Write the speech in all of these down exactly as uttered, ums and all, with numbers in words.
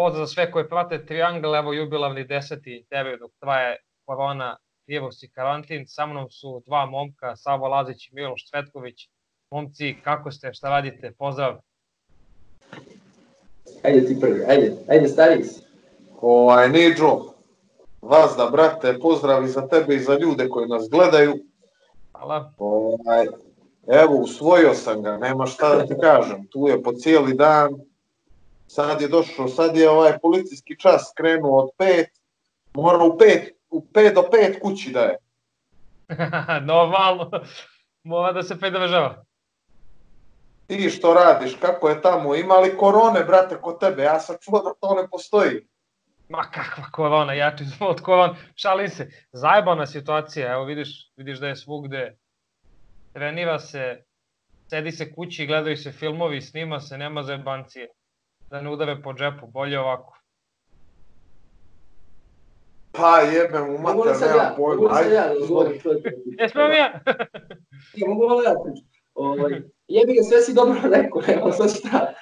Pozdrav za sve koji prate Triangle, evo jubilavni deseti intervju dok traje korona, virus i karantin. Sa mnom su dva momka, Savo Lazić i Miloš Cvetković. Momci, kako ste, šta radite? Pozdrav. Ajde ti prvi, ajde, ajde stariji si. Ovaj, Neđo, vas da brate, pozdravi za tebe i za ljude koji nas gledaju. Hvala. Ovaj, evo, usvojio sam ga, nema šta da ti kažem, tu je po cijeli dan. Sad je došao, sad je ovaj policijski čas krenuo od pet, mora u pet, u pet do pet kući da je. Normalno, mora da se pridržava. Ti što radiš, kako je tamo, ima li korone, brate, kod tebe, ja sam čuo da to ne postoji. Ma kakva korona, ja ću od korona, šalim se, zajebana situacija, evo vidiš, vidiš da je svugde, trenira se, sedi se kući, gledaju se filmovi, snima se, nema zajebancije. Da ne udave po džepu, bolje ovako. Pa jebe mu mater, nema pojma. Mogu li sam ja da odgovorim? Jesmo mi ja? Mogu li ja pričati? Jebi ga, sve si dobro rekao, evo sad šta.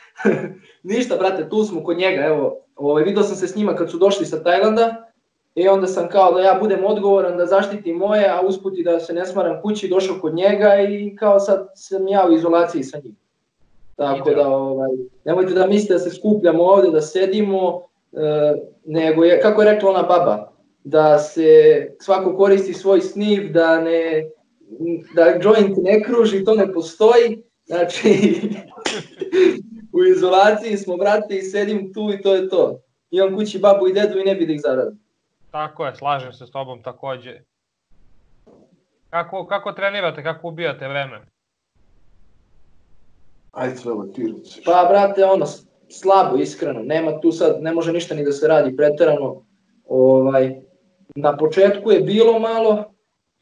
Ništa, brate, tu smo kod njega, evo. Video sam se s njima kad su došli sa Tajlanda. I onda sam kao da ja budem odgovoran, da zaštitim moje, a usput i da se ne smaram kući, došao kod njega i kao sad sam ja u izolaciji sa njim. Tako da, nemojte da mislite da se skupljamo ovde, da sedimo, nego je, kako je rekla ona baba, da se svako koristi svoj snif, da ne, da joint ne kruži, to ne postoji, znači, u izolaciji smo, brate, i sedim tu i to je to. Imam kući babu i dedu i ne bi da ih zaradim. Tako je, slažem se s tobom takođe. Kako, kako trenirate, kako ubijate vreme? Ajde sve latirnice. Pa, brate, ono, slabo, iskreno, nema tu sad, ne može ništa ni da se radi preterano. Na početku je bilo malo,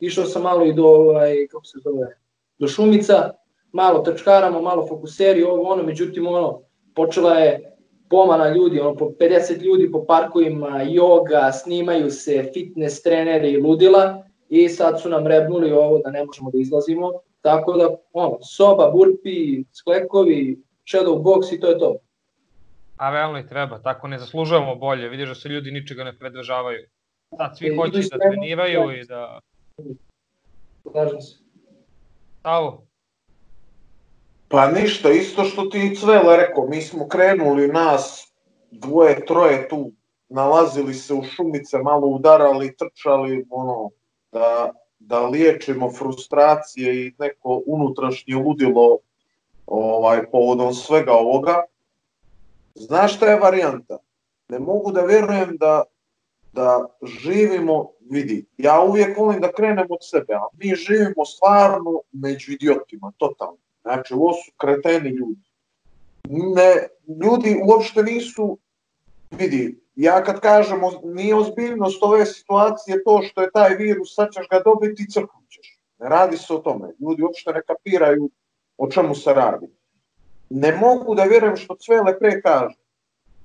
išao sam malo i do, kako se zove, do šumica, malo trčkaramo, malo fokuseri, ovo, ono, međutim, ono, počela je pomana ljudi, ono, po pedeset ljudi po parkovima, joga, snimaju se, fitness treneri i ludila, i sad su nam rebnuli ovo da ne možemo da izlazimo. Tako da, ono, soba, burpi, sklekovi, shadow box i to je to. A realno i treba, tako ne zaslužujemo bolje, vidiš da se ljudi ničega ne predržavaju. Sad svi hoće da treniraju i da... Slažem se. Stavo? Pa ništa, isto što ti i Cvela rekao, mi smo krenuli nas, dvoje, troje tu, nalazili se u šumice, malo udarali, trčali, ono, da... da liječimo frustracije i neko unutrašnje ludilo povodom svega ovoga. Znaš šta je varijanta? Ne mogu da verujem da živimo, vidi, ja uvijek volim da krenem od sebe, a mi živimo stvarno među idiotima, totalno. Znači, ovo su kreteni ljudi. Ljudi uopšte nisu, vidi, ja kad kažemo, nije ozbiljnost ove situacije to što je taj virus, sad ćeš ga dobiti i crknućeš. Ne radi se o tome. Ljudi uopšte ne kapiraju o čemu se radi. Ne mogu da vjerujem što Cvele pre kaže.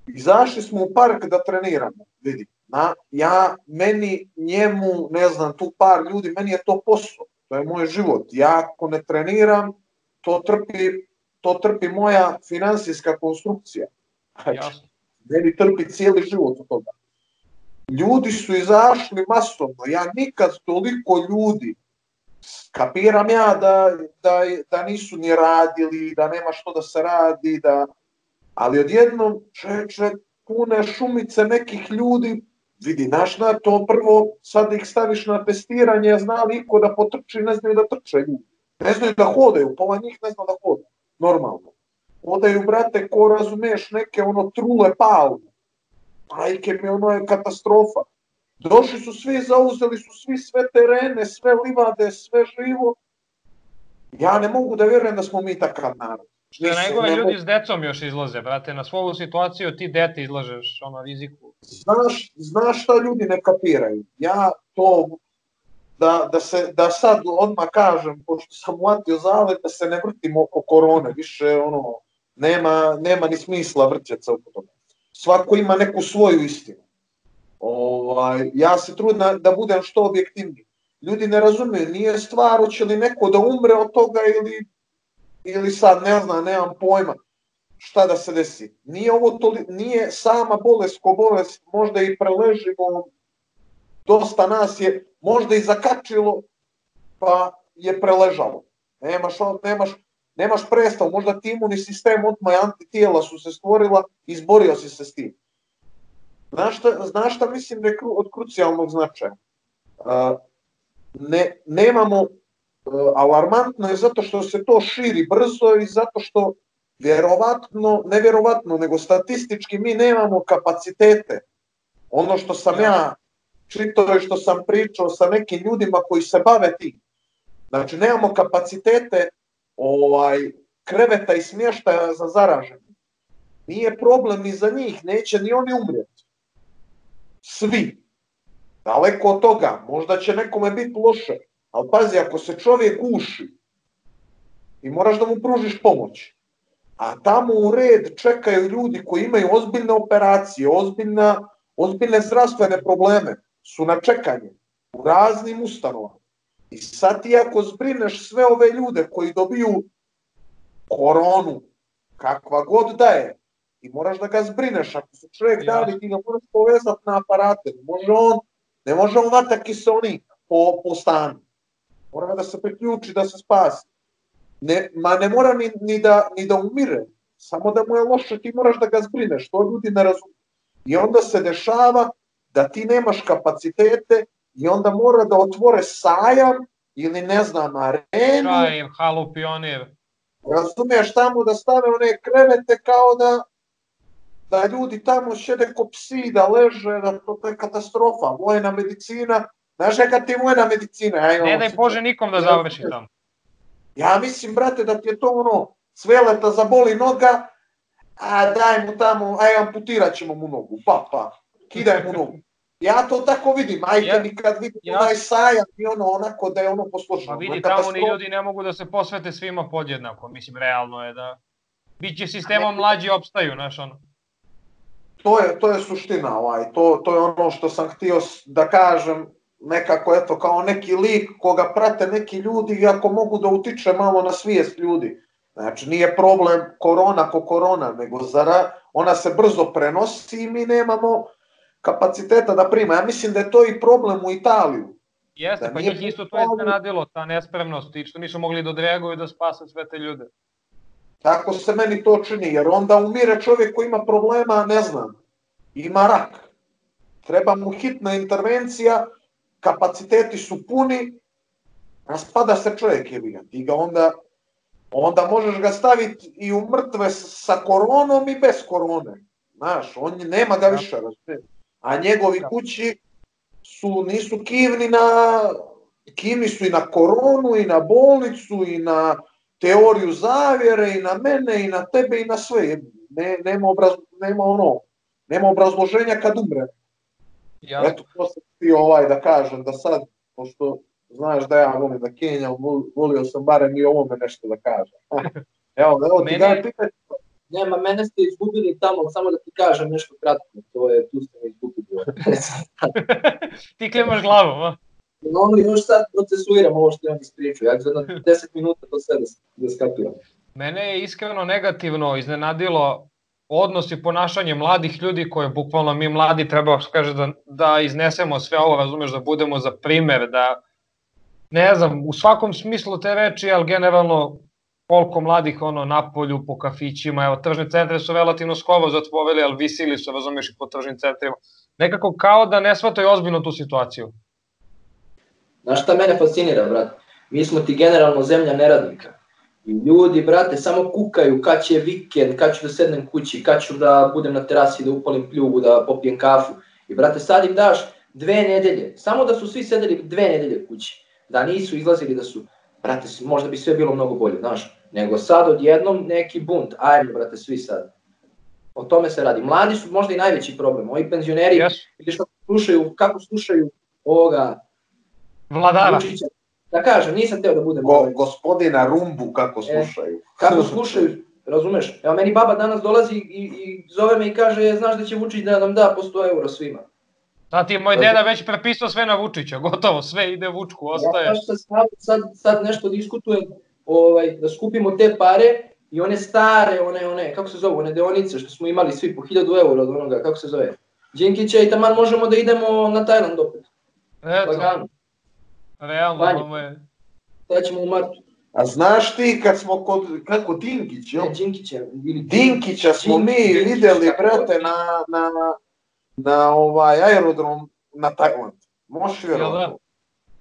Izašli smo u park da treniramo. Vidi, ja, meni, njemu, ne znam, tu par ljudi, meni je to posao. To je moj život. Ja ako ne treniram, to trpi, to trpi moja finansijska konstrukcija. Jasno. Meni trpi cijeli život od toga. Ljudi su izašli masovno, ja nikad toliko ljudi, kapiram ja da nisu ni radili, da nema što da se radi, ali odjednom čeče pune šumice nekih ljudi, vidi, naš na to prvo, sad ih staviš na testiranje, zna li iko da potrči, ne znaju da trče ljudi, ne znaju da hodaju, pola njih ne zna da hodaju, normalno. Odaju, brate, ko razumeš neke ono trule palme. Majke mi, ono je katastrofa. Došli su svi, zauzeli su svi sve terene, sve livade, sve živo. Ja ne mogu da vjerujem da smo mi takav narod. Što je najgore, ljudi s decom još izlaze, brate. Na svoju situaciju ti dete izlažeš, ono, riziku. Znaš šta ljudi ne kapiraju? Ja to... da sad odmah kažem, pošto sam uvatio zalet, da se ne vrtimo oko korone, više ono, nema ni smisla vrtjeti se oko toga. Svako ima neku svoju istinu. Ja se trudim da budem što objektivniji. Ljudi ne razumiju, nije stvar, hoće li neko da umre od toga ili sad, ne znam, nemam pojma. šta da se desi. Nije ovo toli, nije sama bolest ko bolest, možda i preležimo, dosta nas je možda i zakačilo, pa je preležalo. Nemaš, nemaš, nemaš prestav, možda ti imunni sistem otma i antitijela su se stvorila, izborio si se s tim. Znaš šta, znaš šta mislim da je od krucijalnog značaja? Ne, nemamo, alarmantno je zato što se to širi brzo i zato što vjerovatno, ne vjerovatno, nego statistički mi nemamo kapacitete. Ono što sam ja čitao i što sam pričao sa nekim ljudima koji se bave tim. Znači, nemamo kapacitete ovaj, kreveta i smještaja za zaražene. Nije problem ni za njih, neće ni oni umrijeti. Svi. Daleko od toga, možda će nekome biti loše, ali pazi, ako se čovjek guši i moraš da mu pružiš pomoć, a tamo u red čekaju ljudi koji imaju ozbiljne operacije, ozbiljna, ozbiljne zdravstvene probleme, su na čekanju u raznim ustanovama. I sad ti ako zbrineš sve ove ljude koji dobiju koronu, kakva god da je, i moraš da ga zbrineš, ako se čovjek ja. Dali, ti ga moraš povezati na aparate, može on, ne može on vata kiselnik po, po stanu, mora da se priključi, da se spasi. Ne, ma ne mora ni, ni, da, ni da umire, samo da mu je loše, ti moraš da ga zbrineš, to ljudi ne razumiju. I onda se dešava da ti nemaš kapacitete i onda mora da otvore sajam ili ne znam, arenu. Sajam, halu pionir. Razumiješ, tamo da stave one krevete kao da, da ljudi tamo šede ko psi, da leže, da to je katastrofa, vojna medicina. Znaš kad ti vojna medicina? Ja ne daj Bože nikom da završi tamo. Ja mislim, brate, da ti je to ono, Sveleta zaboli noga, a daj mu tamo, aj amputirat ćemo mu nogu, pa, pa, kidaj mu nogu. Ja to tako vidim, ajte ja, mi kad vidim ja. Onaj sajam i ono onako da je ono posloženo. Pa vidi, tamo ni ljudi ne mogu da se posvete svima podjednako, mislim, realno je da biće sistemom mlađi opstaju, znaš ono. To je, to je suština, ovaj, to, to je ono što sam htio da kažem, nekako eto kao neki lik koga prate neki ljudi i ako mogu da utiče malo na svijest ljudi. Znači nije problem korona ko korona, nego zara, ona se brzo prenosi i mi nemamo kapaciteta da prima. Ja mislim da je to i problem u Italiju. Jeste, da pa njih isto to je iznenadilo, ta nespremnost i što nisu mogli da odreaguju da spase sve te ljude. Tako se meni to čini, jer onda umire čovjek koji ima problema, ne znam, ima rak. Treba mu hitna intervencija, kapaciteti su puni, raspada se čovjek jebiga. Ti ga onda, onda možeš ga staviti i u mrtve sa koronom i bez korone. Znaš, on nema ga više, a njegovi kući su, nisu kivni na, kivni su i na koronu, i na bolnicu, i na teoriju zavjere, i na mene, i na tebe, i na sve. Ne, nema, obraz, nema, ono, nema obrazloženja kad umre. Ja. Eto, to sam ti ovaj da kažem, da sad, pošto znaš da ja volim da Kenjam, volio sam barem i ovome nešto da kažem. Evo, evo ti mene... pitanje. Nema, mene ste izgubili tamo, samo da ti kažem nešto kratko, to je, tu ste me izgubili. Ti klimaš glavu, a? No, još sad procesuiram ovo što imam ispriču, ja ću za deset minuta to sve da skapiram. Mene je iskreno negativno iznenadilo odnos i ponašanje mladih ljudi koje bukvalno mi mladi treba kaže, da, da iznesemo sve ovo, razumeš, da budemo za primer, da ne znam, u svakom smislu te reči, ali generalno koliko mladih ono na polju, po kafićima, evo tržne centre su relativno skoro zatvorili, ali visili su, razumeš, i po tržnim centrima. Nekako kao da ne shvataju ozbiljno tu situaciju. Znaš šta mene fascinira, brate? Mi smo ti generalno zemlja neradnika. I ljudi, brate, samo kukaju kad će vikend, kad ću da sednem kući, kad ću da budem na terasi, da upalim pljugu, da popijem kafu. I, brate, sad im daš dve nedelje, samo da su svi sedeli dve nedelje kući, da nisu izlazili, da su, brate, možda bi sve bilo mnogo bolje, znaš, nego sad odjednom neki bunt, ajmo, brate, svi sad. O tome se radi. Mladi su možda i najveći problem, ovi penzioneri, yes. Vidiš kako slušaju, kako slušaju ovoga... Vladara. Vučića. Da kažem, nisam teo da budem... Go, gospodina Rumbu, kako slušaju. E, kako slušaju, razumeš? Evo, meni baba danas dolazi i, i zove me i kaže, znaš da će Vučić da nam da po sto eura svima. Sad ti je moj deda već prepisao sve na Vučića, gotovo, sve ide Vučku, ostaje. Ja, sad, sad, sad nešto diskutujem, ovaj, da skupimo te pare I one stare, one, one, kako se zovu, one deonice što smo imali svi po hiljadu eura od onoga, kako se zove, Đinkića i taman možemo da idemo na Tajland opet. Eto, realno ovo je. Sada ćemo u martu. A znaš ti kad smo kod, kako Dinkić, jel? Dinkića smo mi vidjeli, brate, na ovaj aerodrom na Tajland. Možeš vjerovati.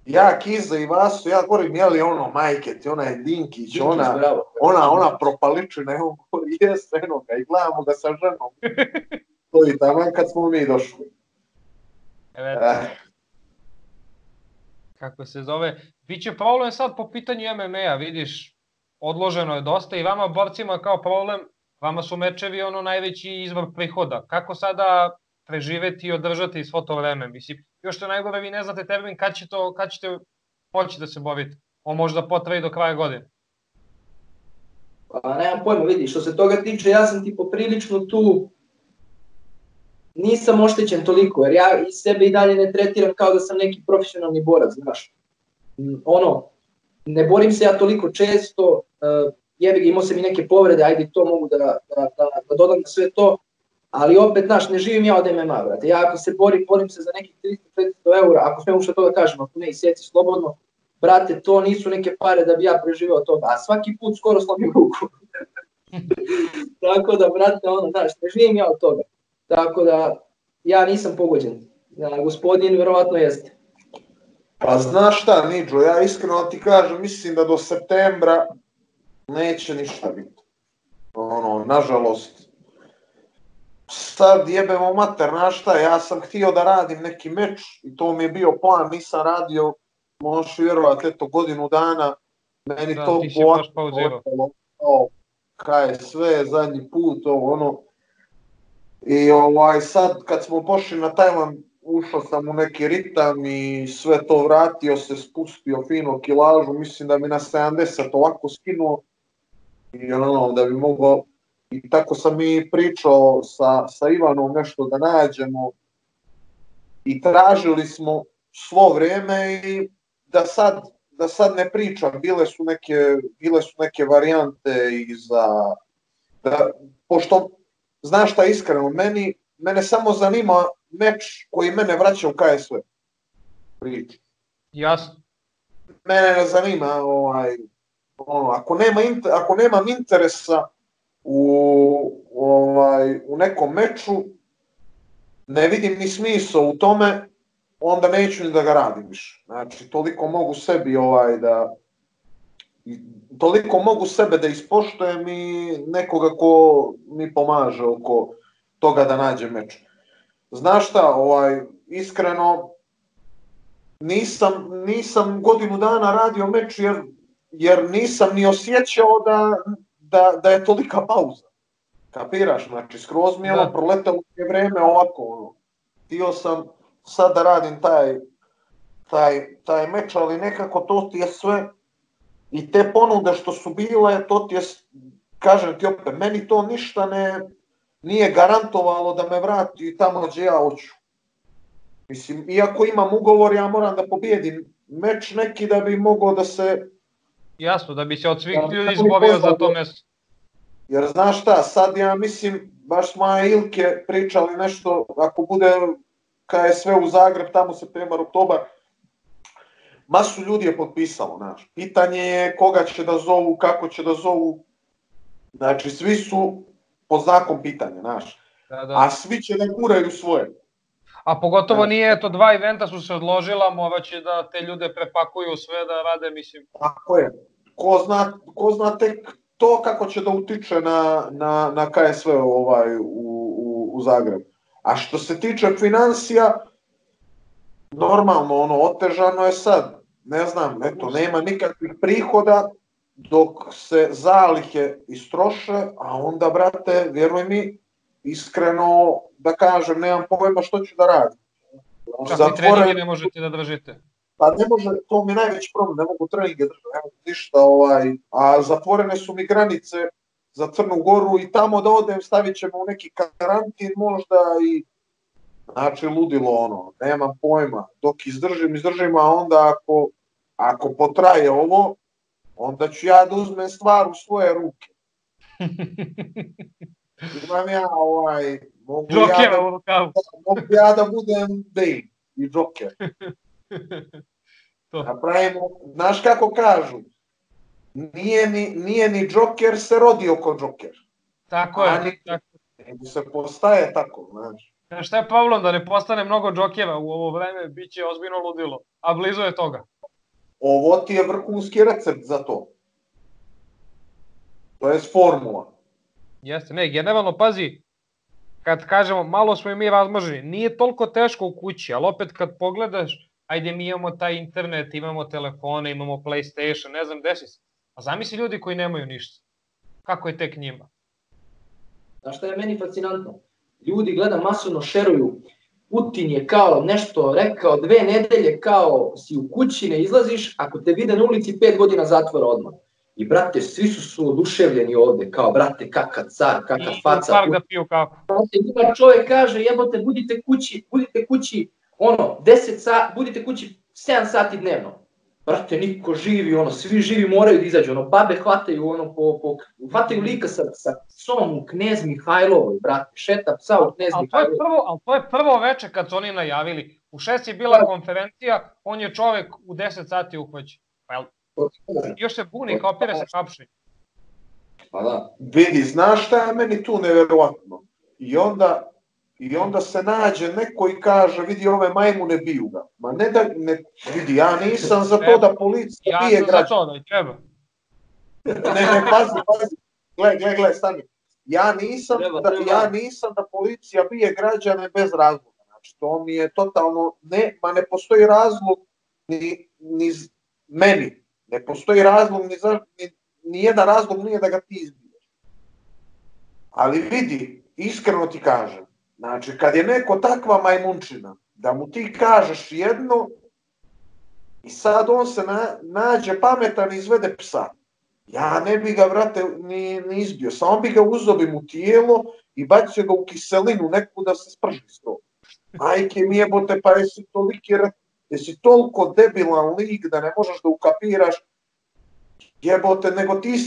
Ja, Kiza i Vasu, ja govorim, je li ono majke ti, ona je Dinkić, ona propaličina, evo govori, jeste enoga i gledamo ga sa ženom. To je tamo kad smo mi došli. Kako se zove, biće problem sad po pitanju M M A-a, vidiš, odloženo je dosta i vama borcima kao problem, vama su mečevi ono najveći izvor prihoda. Kako sada preživeti i održati svo to vreme, mislim, još što najgore vi ne znate termin kad ćete moći da se borite, on možda potraje do kraja godine. Pa nemam pojma, vidi, što se toga tiče, ja sam ti poprilično tu, nisam oštećen toliko, jer ja iz sebe i dalje ne tretiram kao da sam neki profesionalni borac, znaš. Ono, ne borim se ja toliko često, jebi ga, imao sam i neke povrede, ajde to mogu da dodam na sve to, ali opet, znaš, ne živim ja od M M A, brate. Ja ako se borim, borim se za nekih tristo do petsto eura, ako smijem uopšte to da kažem, ako ne, iseci slobodno, brate, to nisu neke pare da bi ja preživeo toga, a svaki put skoro slomim ruku. Tako da, brate, ono, znaš, ne živim ja od toga. Tako da, ja nisam pogođen. Gospodin, verovatno jeste. Pa znaš šta, Niđo, ja iskreno ti kažem, mislim da do septembra neće ništa biti. Ono, nažalost, sad jebemo mater, znaš šta, ja sam htio da radim neki meč i to mi je bio plan, nisam radio, možeš vjerovat, eto, godinu dana, meni to ovako, K S W, zadnji put, ovo, ono, i ovaj, sad kad smo pošli na Tajland, ušao sam u neki ritam i sve to vratio se, spustio fino kilažu, mislim da mi na sedamdeset ovako skinuo i ono, da bi mogao, i tako sam i pričao sa, sa Ivanom nešto da nađemo i tražili smo svo vrijeme i da sad, da sad ne pričam, bile su neke, bile su neke varijante i za, da, pošto znaš šta, iskreno, mene samo zanima meč koji mene vraća u K S W. Jasno. Mene ne zanima, ako nemam interesa u nekom meču, ne vidim ni smisla u tome, onda neću ni da ga radim više. Znači, toliko mogu sebi da... Toliko mogu sebe da ispoštujem i nekoga ko mi pomaže oko toga da nađe meč. Znaš šta, iskreno nisam godinu dana radio meč jer nisam ni osjećao da je tolika pauza. Kapiraš, znači skroz mi je ono proletalo vreme ovako. Htio sam sad da radim taj meč, ali nekako to ti je sve... I te ponude što su bile, to ti je, kažem ti opet, meni to ništa ne, nije garantovalo da me vrati tamo gdje ja hoću. Mislim, iako imam ugovor, ja moram da pobijedim meč neki da bi mogao da se... Jasno, da bi se od svih ljudi izborio za to mjesto. Jer znaš šta, sad ja mislim, baš smo ja i Ilke pričali nešto, ako bude K S W u Zagreb, tamo septembar, oktobar, masu ljudi je potpisalo, znaš. Pitanje je koga će da zovu, kako će da zovu. Znači, svi su po znakom pitanja, znaš. A svi će da guraju svoje. A pogotovo nije, eto, dva eventa su se odložila, morat će da te ljude prepakuju sve da rade, mislim. Tako je. Ko zna tek to kako će da utiče na K S W u Zagrebu. A što se tiče financija, normalno, ono, otežano je sad, ne znam, eto, nema nikakvih prihoda dok se zalihe istroše, a onda, brate, vjeruj mi, iskreno da kažem, nemam pojma što ću da radim. Čak i treninge ne možete da držite. Pa ne može, to mi je najveći problem, ne mogu treninge držati, ne mogu ništa, ovaj, a zatvorene su mi granice za Crnu Goru i tamo da odem stavit ćemo u neki karantin možda i... Znači, ludilo ono, nemam pojma, dok izdržim, izdržim, a onda ako potraje ovo, onda ću ja da uzmem stvar u svoje ruke. Imam ja ovaj... Mogu ja da budem Dave i Joker. Napravimo, znaš kako kažu, nije ni Joker se rodio ko Joker. Tako je. Nego se postaje tako, znaš. Šta je Pavlom, da ne postane mnogo Džokeva u ovo vreme, bit će ozbiljno ludilo, a blizu je toga. Ovo ti je vrhunski recept za to. To je formula. Jeste, ne, generalno, pazi, kad kažemo, malo smo i mi razmaženi, nije toliko teško u kući, ali opet kad pogledaš, ajde, mi imamo taj internet, imamo telefone, imamo PlayStation, ne znam, desi se. A zamisli ljudi koji nemaju ništa. Kako je tek njima? Znaš šta je meni fascinantno? Ljudi, gledam, masovno šeruju. Putin je kao nešto rekao, dve nedelje kao si u kući, ne izlaziš, ako te vide na ulici, pet godina zatvora odmah. I, brate, svi su su oduševljeni ovde, kao, brate, kakav car, kakav faca. Ima čovek kaže, jebote, budite kući, budite kući, ono, deset sat, budite kući sedam sati dnevno. Brate, niko živi, ono, svi živi moraju da izađu, ono, babe hvataju, ono, po, po, hvataju lika sa, sa psom u Knez Mihajlovoj, brate, šeta psa u Knez Mihajlovoj. Ali to je prvo veče kad su oni najavili. U šest je bila konferencija, on je čovek u deset sati uhvaćen. Pa jel? Još se buni, kao pire se kapšenje. Pa da. Vidi, znaš šta je meni tu neverovatno? I onda se nađe neko i kaže, vidi, ove majmune biju ga. Ma ne da, vidi, ja nisam za to da policija bije građana. Ja sam za to da je treba. Ne, ne, pazi, pazi. Gle, gle, gle, stani. Ja nisam da policija bije građane bez razloga. Znači, to mi je totalno, ne, ma ne postoji razlog ni meni. Ne postoji razlog, nijedan razlog nije da ga ti izbiješ. Ali vidi, iskreno ti kažem, znači kad je neko takva majmunčina, da mu ti kažeš jedno i sad on se nađe pametan i izvede psa. Ja ne bi ga, vrate, ni izbio, samo bi ga uzobim u tijelo i bacio ga u kiselinu neku da se sprži s to. Majke mi jebote, pa jesi toliki rata. Jesi toliko debilan lik da ne možeš da ukapiraš, jebote, nego ti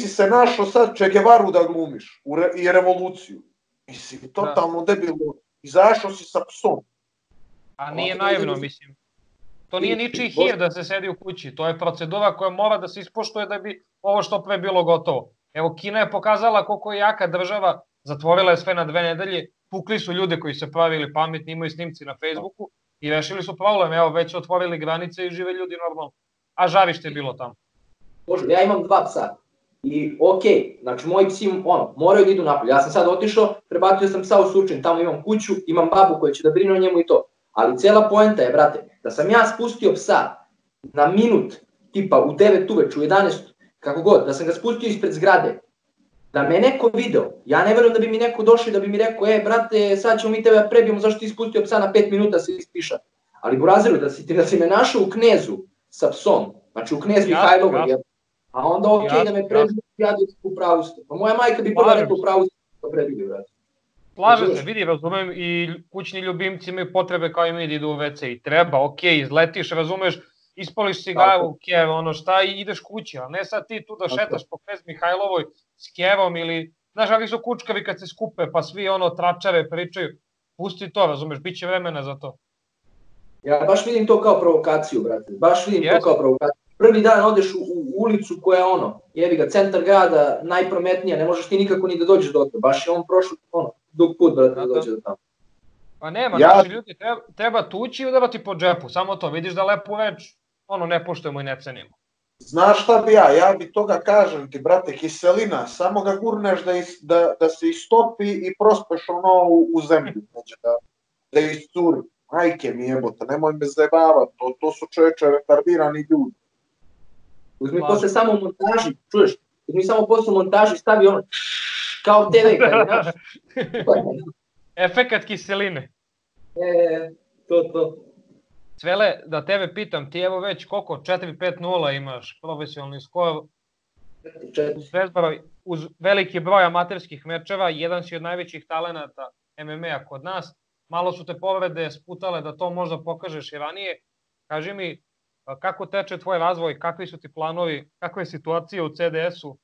si se našao sad Che Guevaru da glumiš i revoluciju. Mislim, totalno debilno. Izašao si sa psom. A nije naivno, mislim. To nije ničiji hir da se sedi u kući. To je procedura koja mora da se ispoštuje da bi ovo što pre bilo gotovo. Evo, Kina je pokazala koliko je jaka država, zatvorila je sve na dve nedelje, pukli su ljude koji se pravili pametni, imaju snimci na Facebooku, i rešili su problem, evo, već su otvorili granice i žive ljudi normalno. A žarište je bilo tamo. Bože, ja imam dva psa. I okej, znači moji psi, ono, moraju da idu napolje. Ja sam sad otišao, prebacio sam psa u Surčin, tamo imam kuću, imam babu koja će da brine o njemu i to. Ali cela poenta je, brate, da sam ja spustio psa na minut, tipa u devet uveč, u jedanaest, kako god, da sam ga spustio ispred zgrade, da me neko video, ja ne verujem da bi mi neko došao i da bi mi rekao, e, brate, sad ćemo mi tebe prebijemo, zašto ti ispustio psa na pet minuta se ispiša. Ali Burazeru, da si me našao u Knezu sa psom, znači u Knez Mihajlovu, a onda okej da me prebiju, ja da ću upravusti. Pa moja majka bi prva rekao upravusti, to prebiju, brate. Slažem se, vidi, razumem, i kućni ljubimci imaju potrebe kao i mi da idu u ve ce i treba, okej, izletiš, razumeš, ispoliš cigaru, kev, ono šta, i ideš kući, a ne sad ti tu da šetaš po Knez Mihajlovoj s kevom ili, znaš, ali su kučkavi kad se skupe, pa svi ono tračave pričaju, pusti to, razumeš, bit će vremena za to. Ja baš vidim to kao provokaciju, brate, baš vidim to kao provokaciju. Prvi dan odeš u ulicu koja je ono, jebi ga, centar grada, najprometnija, ne možeš ti nikako ni da dođeš do to, baš je on prošao, ono, dug put, brate, da dođe do tamo. Pa nema, naši ljudi, treba tući i udarati po džepu, samo to, vidiš da lepu reč, ono, ne poštujemo i ne cenimo. Znaš šta bi ja, ja bi toga kažem ti, brate, kiselina, samo ga gurneš da se istopi i prospeš ono u zemlju, da iscuri. Majke mi jebote, nemoj me zajebavati, to su čoveče retardirani ljudi. Uzmi posle samo montaži, čuješ, uzmi samo posle montaži i stavi ono, kao te ve, znaš. Efekat kiseline. E, to, to. Svele, da tebe pitam, ti evo već koliko, četiri pet nula imaš profesionalni skor, uz veliki broj amaterskih mečeva, jedan si od najvećih talenata em em a kod nas, malo su te povrede sputale da to možda pokažeš i ranije. Kaži mi, kako teče tvoj razvoj, kakvi su ti planovi, kakva je situacija u ce de esu?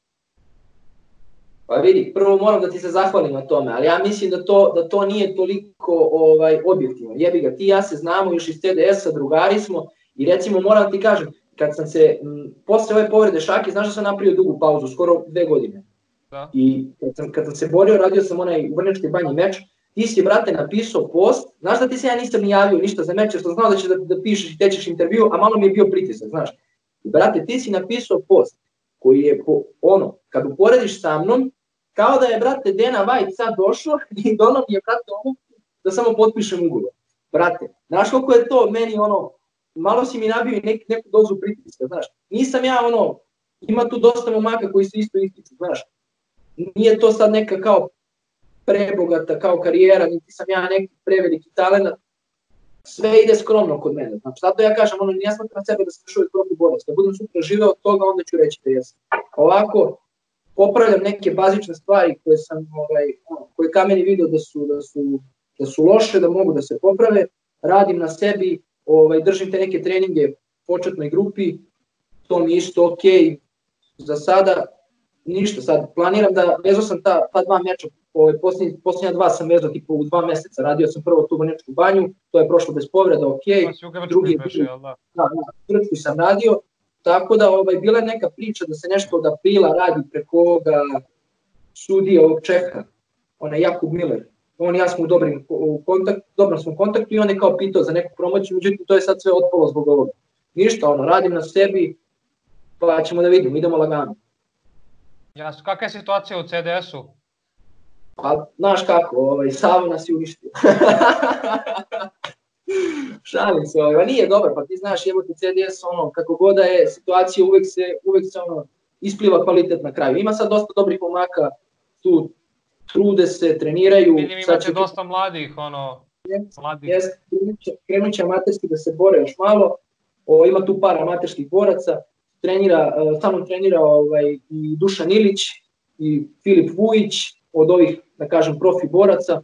Pa vidi, prvo moram da ti se zahvalim na tome, ali ja mislim da to, da to nije toliko ovaj, objektivno. Jebi ga, ti i ja se znamo još iz T D S-a, drugari smo i recimo moram ti kažem, kad sam se, m, posle ove povrede šake, znaš da sam napravio dugu pauzu, skoro dve godine. Da. I kad sam, kad sam se borio, radio sam onaj u Vrnjačkoj Banji meč, ti si, brate, napisao post, znaš da ti se ja nisam ni javio ništa za meč, jer sam znao da ćeš da, da pišeš i tečeš intervju, a malo mi je bio pritisak, znaš. I, brate, ti si napisao post koji je, po, ono, kad uporediš sa mnom, kao da je, brate, Dana White sad došao i dono mi je, brate, ovu da samo potpišem ugovor. Brate, znaš koliko je to meni, ono, malo si mi nabio nek, neku dozu pritiska, znaš. Nisam ja, ono, ima tu dosta momaka koji su isto ističu, znaš. Nije to sad neka kao prebogata, kao karijera, niti sam ja neki preveliki talent. Sve ide skromno kod mene, znači, zato ja kažem, ono, ja smatram sebe da sam još uvijek protiv borac, da budem sutra živeo od toga, onda ću reći da jesam. Ovako, popravljam neke bazične stvari koje sam, ovaj, koje Kameni vidio da su, da, su, da su loše, da mogu da se poprave, radim na sebi, ovaj, držim te neke treninge početnoj grupi, to mi isto ok, za sada ništa, sad planiram da, vezao sam ta, ta dva meča, Ove, posljednja, posljednja dva sam vezao tipa u dva meseca, radio sam prvo tu Vrnjačku Banju, to je prošlo bez povreda, ok, drugi je, da, da, Grčku sam radio, tako da ovaj, bila je neka priča da se nešto od aprila radi preko ovoga sudija ovog Čeha, onaj Jakub Miller, on i ja smo u dobrim u kontakt, dobrom smo kontaktu i on je kao pitao za neku promociju, međutim to je sad sve otpalo zbog ovoga, ništa, ono, radim na sebi, pa ćemo da vidimo, idemo lagano. Jasno, kakva je situacija u C D S-u? Pa, znaš kako, ovaj, Savo nas je uništio. Šalim se, ovaj, nije dobar, pa ti znaš, evo ti C D S, ono, kako god da je situacija, uvek se, uvek se ono, ispliva kvalitet na kraju. Ima sad dosta dobrih pomaka, tu trude se, treniraju. Vidim, imate će... dosta mladih, ono, yes, mladih. Yes, krenut će amaterski da se bore još malo, o, ima tu par amaterskih boraca, trenira, tamo trenira ovaj, i Dušan Ilić, i Filip Vujić, od ovih, da kažem, profi boraca,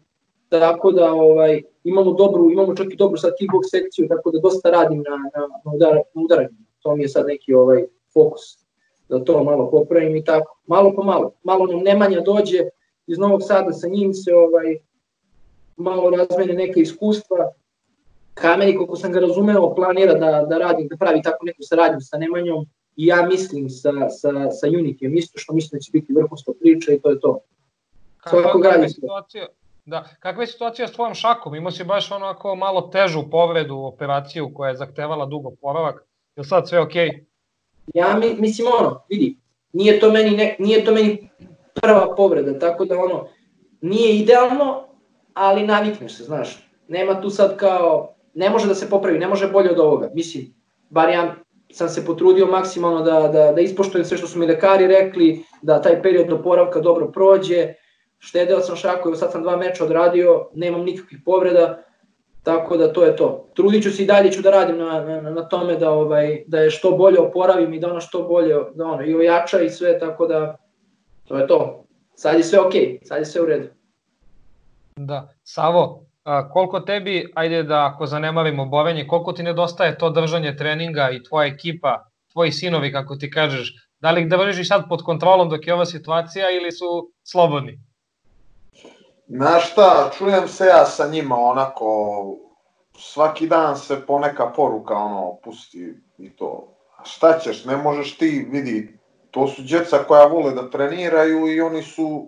tako da ovaj, imamo dobru, imamo čak i dobru sad kickbox sekciju, tako da dosta radim na, na, na, udar, na udaranju, to mi je sad neki ovaj, fokus, da to malo popravim i tako, malo po malo, malo nam Nemanja dođe iz Novog Sada, sa njim se ovaj, malo razmene neke iskustva, Kameni, koliko sam ga razumeo, planira da, da radim, da pravi tako neku saradnju sa Nemanjom, i ja mislim sa, sa, sa Unitijem, isto što mislim da će biti vrhunska priča i to je to. Kakva je situacija, da, kakva je situacija s tvojom šakom? Imao si baš onako malo težu povredu, operaciju koja je zahtevala dugo oporavak. Je li sad sve okej? Okay? Ja mi, mislim ono, vidi, nije to, meni ne, nije to meni prva povreda, tako da ono, nije idealno, ali navikneš se, znaš. Nema tu sad kao, ne može da se popravi, ne može bolje od ovoga. Mislim, bar ja sam se potrudio maksimalno da, da, da ispoštujem sve što su mi lekari rekli, da taj period oporavka dobro prođe, štedeo sam šaku, evo sad sam dva meča odradio, nemam nikakvih povreda, tako da to je to. Trudit ću se i dalje ću da radim na, na, na tome da, ovaj, da je što bolje oporavim i da ono što bolje da ono, i ojača i sve, tako da to je to. Sad je sve okej, sad je sve u redu. Da, Savo, a, koliko tebi, ajde da ako zanemarimo borenje, koliko ti nedostaje to držanje treninga i tvoja ekipa, tvoji sinovi kako ti kažeš, da li ih držiš sad pod kontrolom dok je ova situacija ili su slobodni? Znaš šta, čujem se ja sa njima onako, svaki dan se poneka poruka ono, pusti i to, a šta ćeš, ne možeš ti, vidi, to su djeca koja vole da treniraju i oni su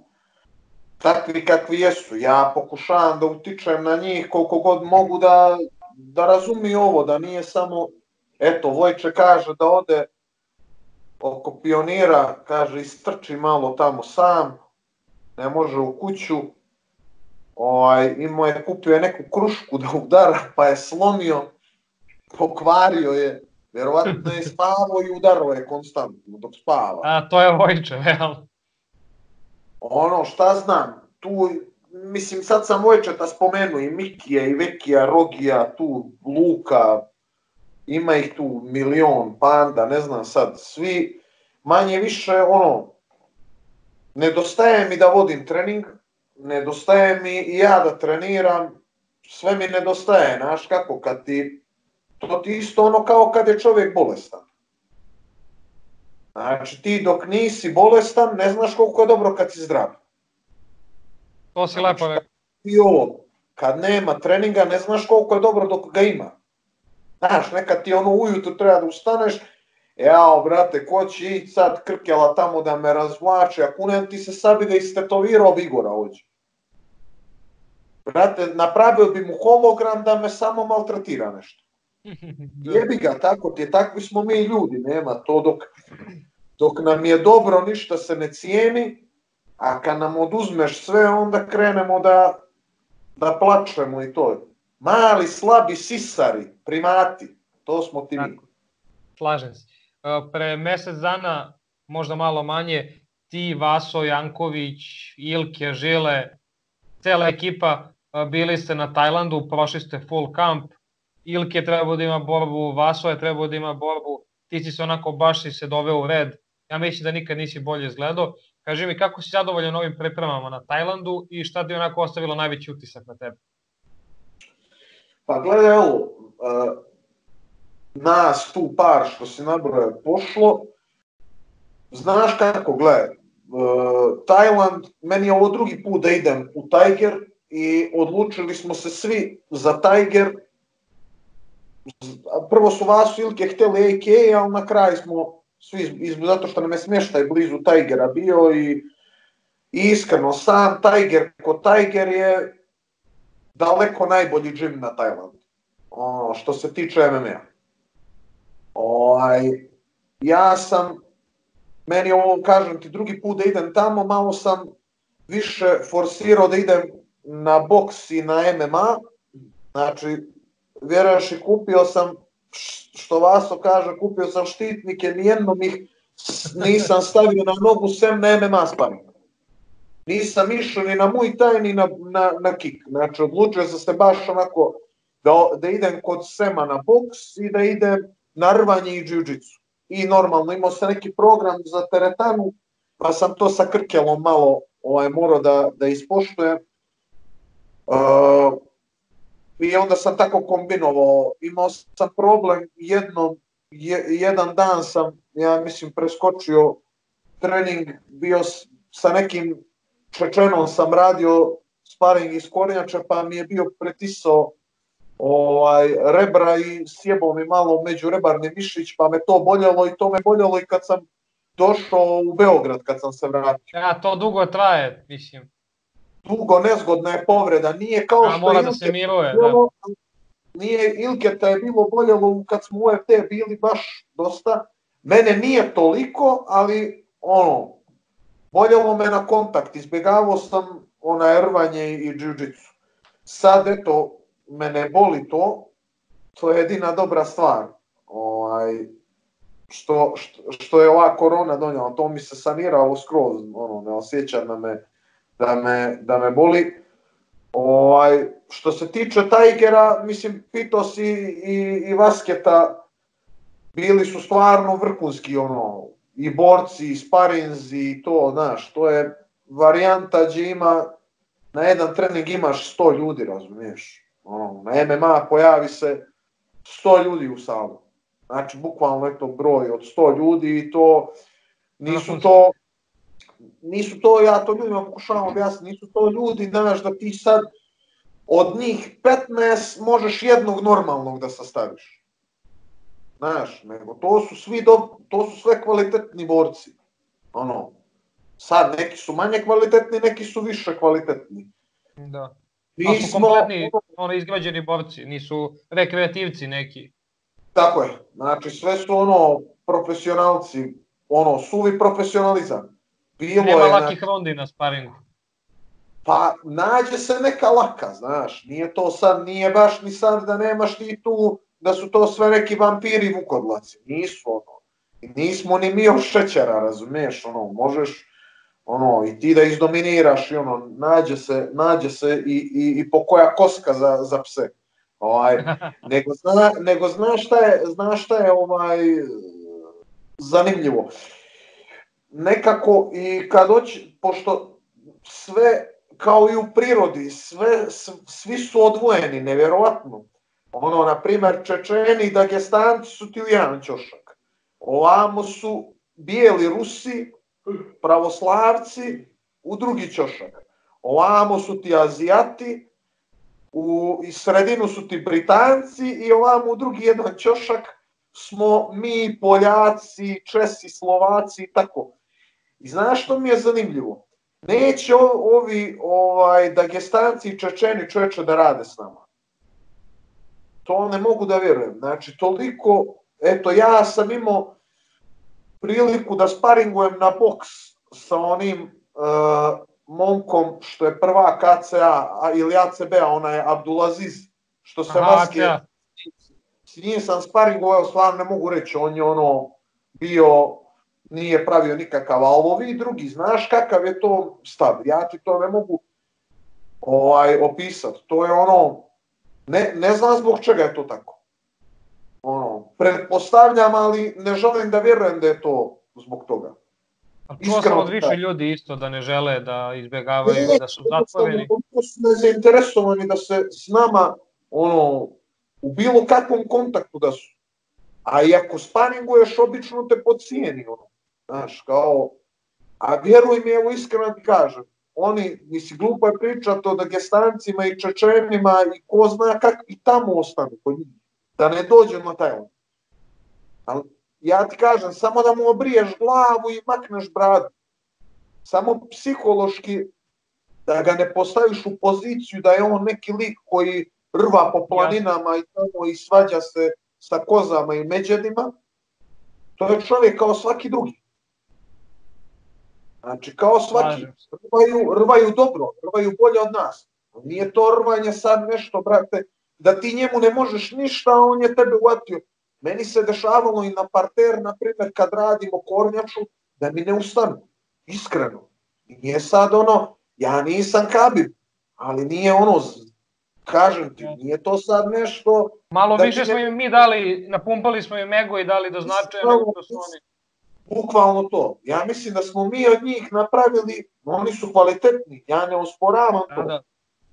takvi kakvi jesu, ja pokušavam da utičem na njih koliko god mogu da, da razumiju ovo, da nije samo, eto, Vojče kaže da ode oko Pionira, kaže istrči malo tamo sam, ne može u kuću, Ovaj, imao je, kupio je neku krušku da udara, pa je slomio, pokvario je, vjerovatno je spavao i udarao je konstantno dok spava. A to je Vojče, jel? Ono, šta znam, tu, mislim, sad sam Vojčeta spomenuo, i Mikija, i Vekija, Rogija, tu, Luka, ima ih tu milion, Panda, ne znam sad, svi, manje više, ono, nedostaje mi da vodim trening, nedostaje mi i ja da treniram, sve mi nedostaje, znaš kako, kad ti, to ti isto ono kao kad je čovjek bolestan. Znači ti dok nisi bolestan ne znaš koliko je dobro kad si zdrav. To si lepo rekao. I ovo, kad nema treninga ne znaš koliko je dobro dok ga ima. Znaš, nekad ti ono ujutru treba da ustaneš, jao brate, ko će ići sad krkjela tamo da me razvlače, ako ne ti se sad bi ga istetovirao Vigora ođe. Brate, napravio bi mu hologram da me samo maltretira nešto. Jebi ga, tako ti je, takvi smo mi ljudi, nema to dok, dok nam je dobro ništa se ne cijeni, a kad nam oduzmeš sve onda krenemo da, da plačemo i to je. Mali, slabi, sisari, primati, to smo ti mi. Slažem se. Pre mesec dana, možda malo manje, ti, Vaso, Janković, Ilke, Žile, cela ekipa, bili ste na Tajlandu, prošli ste full kamp, Ilke je trebao da ima borbu, Vaso je trebao da ima borbu, ti si se onako baš si se doveo u red, ja mislim da nikad nisi bolje izgledao. Kaži mi, kako si zadovoljan ovim pripremama na Tajlandu i šta ti je onako ostavilo najveći utisak na tebe? Pa gledaj ovo, nas tu par što si nabrojao pošlo, znaš kako, gledaj, Tajland, meni je ovo drugi put da idem u Tajger i odlučili smo se svi za Tajger, prvo su Vasu Ilke hteli A K, ali na kraju smo svi, zato što nam je smještaj blizu Tajgera bio i iskreno sam Tajger ko Tajger je daleko najbolji džim na Tajlandu, što se tiče M M A. Ja sam, meni ovo kažem ti drugi put da idem tamo, malo sam više forsirao da idem na boks i na M M A, znači vjeruješ i kupio sam, što Vaso kaže, kupio sam štitnike, nijednom ih nisam stavio na nogu sem na M M A sparing. Nisam išao ni na Muay Thai ni na kick, znači odlučio sam se baš onako da idem kod Sema na boks i da idem na rvanje i džiu-džicu. I normalno imao sam neki program za teretanu, pa sam to sa krkelom malo morao da ispoštujem. I onda sam tako kombinovao, imao sam problem, jedan dan sam, ja mislim, preskočio trening, bio sa nekim Čečenom sam radio sparing iz kornjača, pa mi je bio pretisao rebra i sjebao mi malo međurebarni mišić, pa me to boljelo i to me boljelo i kad sam došao u Beograd, kad sam se vratio. Ja, to dugo traje, mislim. Dugo, nezgodna je povreda, nije kao što Ilketa je bilo boljelo kad smo u U F C bili baš dosta. Mene nije toliko, ali ono, boljelo me na kontakt, izbjegavao sam onaj rvanje i džiu-džicu. Sad, eto, mene boli to, to je jedina dobra stvar što je ova korona donijela, to mi se saniralo skroz, ne osjećam da me boli. Što se tiče Tajgera, mislim, Pitos i Vasketa bili su stvarno vrhunski, ono, i borci, i sparinzi, i to, znaš, to je varijanta gdje ima, na jedan trening imaš sto ljudi, razumiješ, na M M A pojavi se sto ljudi u salu, znači, bukvalno je to broj od sto ljudi i to, nisu to, nisu to, ja to ljudima pokušavam objasniti, nisu to ljudi, znaš, da ti sad od njih petnaest možeš jednog normalnog da sastaviš. Znaš, nego to su sve kvalitetni borci, ono, sad neki su manje kvalitetni, neki su više kvalitetni. Da, to su kompletni, ono, izgrađeni borci, nisu rekreativci neki. Tako je, znači sve su ono, profesionalci, ono, suvi profesionalizam. Nema lakih rondi na sparingu. Pa, nađe se neka laka, znaš, nije to sad, nije baš ni sad da nemaš ti tu, da su to sve neki vampiri i vukodlaci, nisu ono, nismo ni mi od šećera, razumiješ, ono, možeš, ono, i ti da izdominiraš i ono, nađe se, nađe se i po koja koska za pse, ovaj, nego znaš šta je, znaš šta je, ovaj, zanimljivo, nekako i kad doći, pošto sve, kao i u prirodi, sve, svi su odvojeni, nevjerovatno. Ono, na primjer, Čečeni i Dagestanci su ti u jedan ćošak. Ovamo su bijeli Rusi, pravoslavci, u drugi ćošak. Ovamo su ti Azijati, u sredinu su ti Britanci i ovamo u drugi jedan ćošak smo mi, Poljaci, Česi, Slovaci i tako. I znaš što mi je zanimljivo? Neće ovi Dagestanci i Čečeni, čoveče, da rade s nama. To ne mogu da vjerujem. Znači, toliko, eto, ja sam imao priliku da sparingujem na boks sa onim momkom što je prva K C A ili A C B-a, ona je Abdulaziz, što se maske... S njim sam sparingovao, stvarno ne mogu reći, on je ono bio, nije pravio nikakav, ali ovi drugi, znaš kakav je to stav, ja ti to ne mogu opisati, to je ono, ne znam zbog čega je to tako, ono, pretpostavljam, ali ne želim da vjerujem da je to zbog toga. Čuo sam od više ljudi isto da ne žele, da izbjegavaju, da su zatvoreni. To su nezainteresovani da se s nama, ono, u bilo kakvom kontaktu da su. A i ako sparinguješ, obično te pocijeni, ono, znaš, kao, a vjeruj mi, evo iskreno ti kažem, oni, nisi glupo je pričati o Dagestancima i Čečenima i ko zna kako i tamo ostanu kod njih, da ne dođu na taj ono. Ali ja ti kažem, samo da mu obriješ glavu i makneš bradu, samo psihološki, da ga ne postaviš u poziciju da je on neki lik koji rva po planinama i tamo i svađa se sa kozama i međedima, to je čovjek kao svaki drugi. Znači, kao svaki. Rvaju, rvaju dobro, rvaju bolje od nas. Nije to rvanje sad nešto, brate, da ti njemu ne možeš ništa, a on je tebe uvatio. Meni se dešavalo i na parter, na primjer, kad radimo kornjaču, da mi ne ustanu. Iskreno. Nije sad ono, ja nisam Habib, ali nije ono... Kažem ti, nije to sad nešto... Malo više smo im mi dali, napumpali smo im ego i dali da značaje nego da su oni. Bukvalno to. Ja mislim da smo mi od njih napravili, oni su kvalitetni, ja ne osporavam to.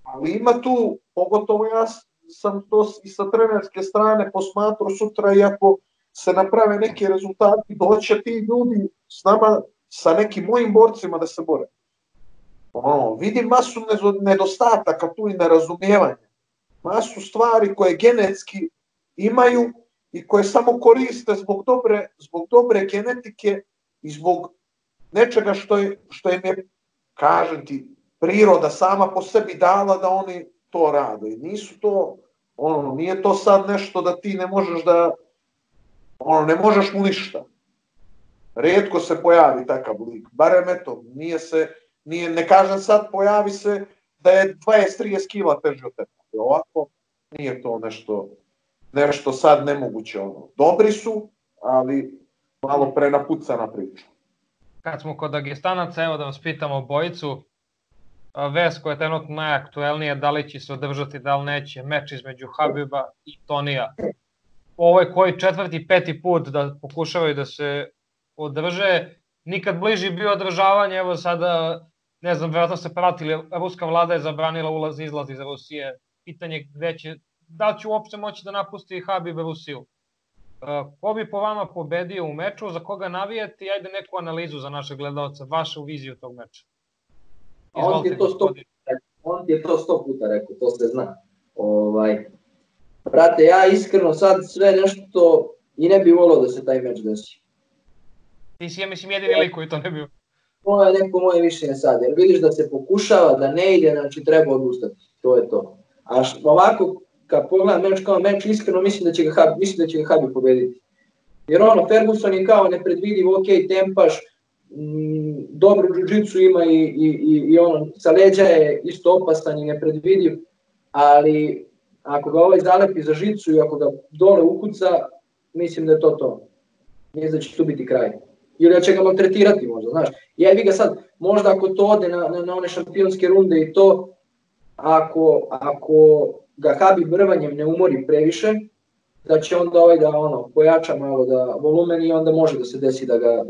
Ali ima tu, pogotovo ja sam to i sa trenerske strane posmatrao sutra, i ako se naprave neki rezultati, doće ti ljudi s nama, sa nekim mojim borcima da se bore. Vidim masu nedostataka tu i nerazumijevanja, masu stvari koje genetski imaju i koje samo koriste zbog dobre genetike i zbog nečega što im je, kažem ti, priroda sama po sebi dala da oni to rade. Nije to sad nešto da ti ne možeš da, ne možeš mu ništa. Rijetko se pojavi takav lik, barem eto, nije se... Ne kažem sad, pojavi se da je dvadeset do trideset kila teži od tebe. Ovako, nije to nešto sad nemoguće. Dobri su, ali malo prenapucana priča. Kad smo kod Dagestanaca, evo da vas pitamo obojicu. Ves koja je trenutno najaktuelnija, da li će se održati, da li neće, meč između Habiba i Tonija. Ovo je koji četvrti, peti put da pokušavaju da se održe. Nikad bliži bio održavanje, evo sada... Ne znam, vjerojatno ste pratili, ruska vlada je zabranila ulaz i izlaz iz Rusije. Pitanje gde će, da li će uopšte moći da napusti Habib Rusiju. Ko bi po vama pobedio u meču, za koga navijete? Ajde neku analizu za naše gledalce, vašu viziju tog meča. On ti je to sto puta rekao, to se zna. Brate, ja iskreno sad sve nešto i ne bi volao da se taj meč desi. Ti si, ja mislim, jedini lik koji to ne bio. To je neko moje mišljenje sad, jer vidiš da se pokušava, da ne ide, znači treba odustati, to je to. A ovako, kad pogledam meč kao meč, iskreno mislim da će ga Habib pobediti. Jer ono, Ferguson je kao nepredvidiv, ok, tempaš, dobru džudžicu ima i ono, sa leđa je isto opasan i nepredvidiv, ali ako ga ovaj zalepi za žicu i ako ga dole ukuca, mislim da je to to. Nije da će tu biti kraj. Ili da će ga maltretirati možda, znaš. Jevi ga sad, možda ako to ode na one šampionske runde i to, ako ga Habib rvanjem ne umori previše, da će onda ovaj da pojača malo volumen i onda može da se desi da ga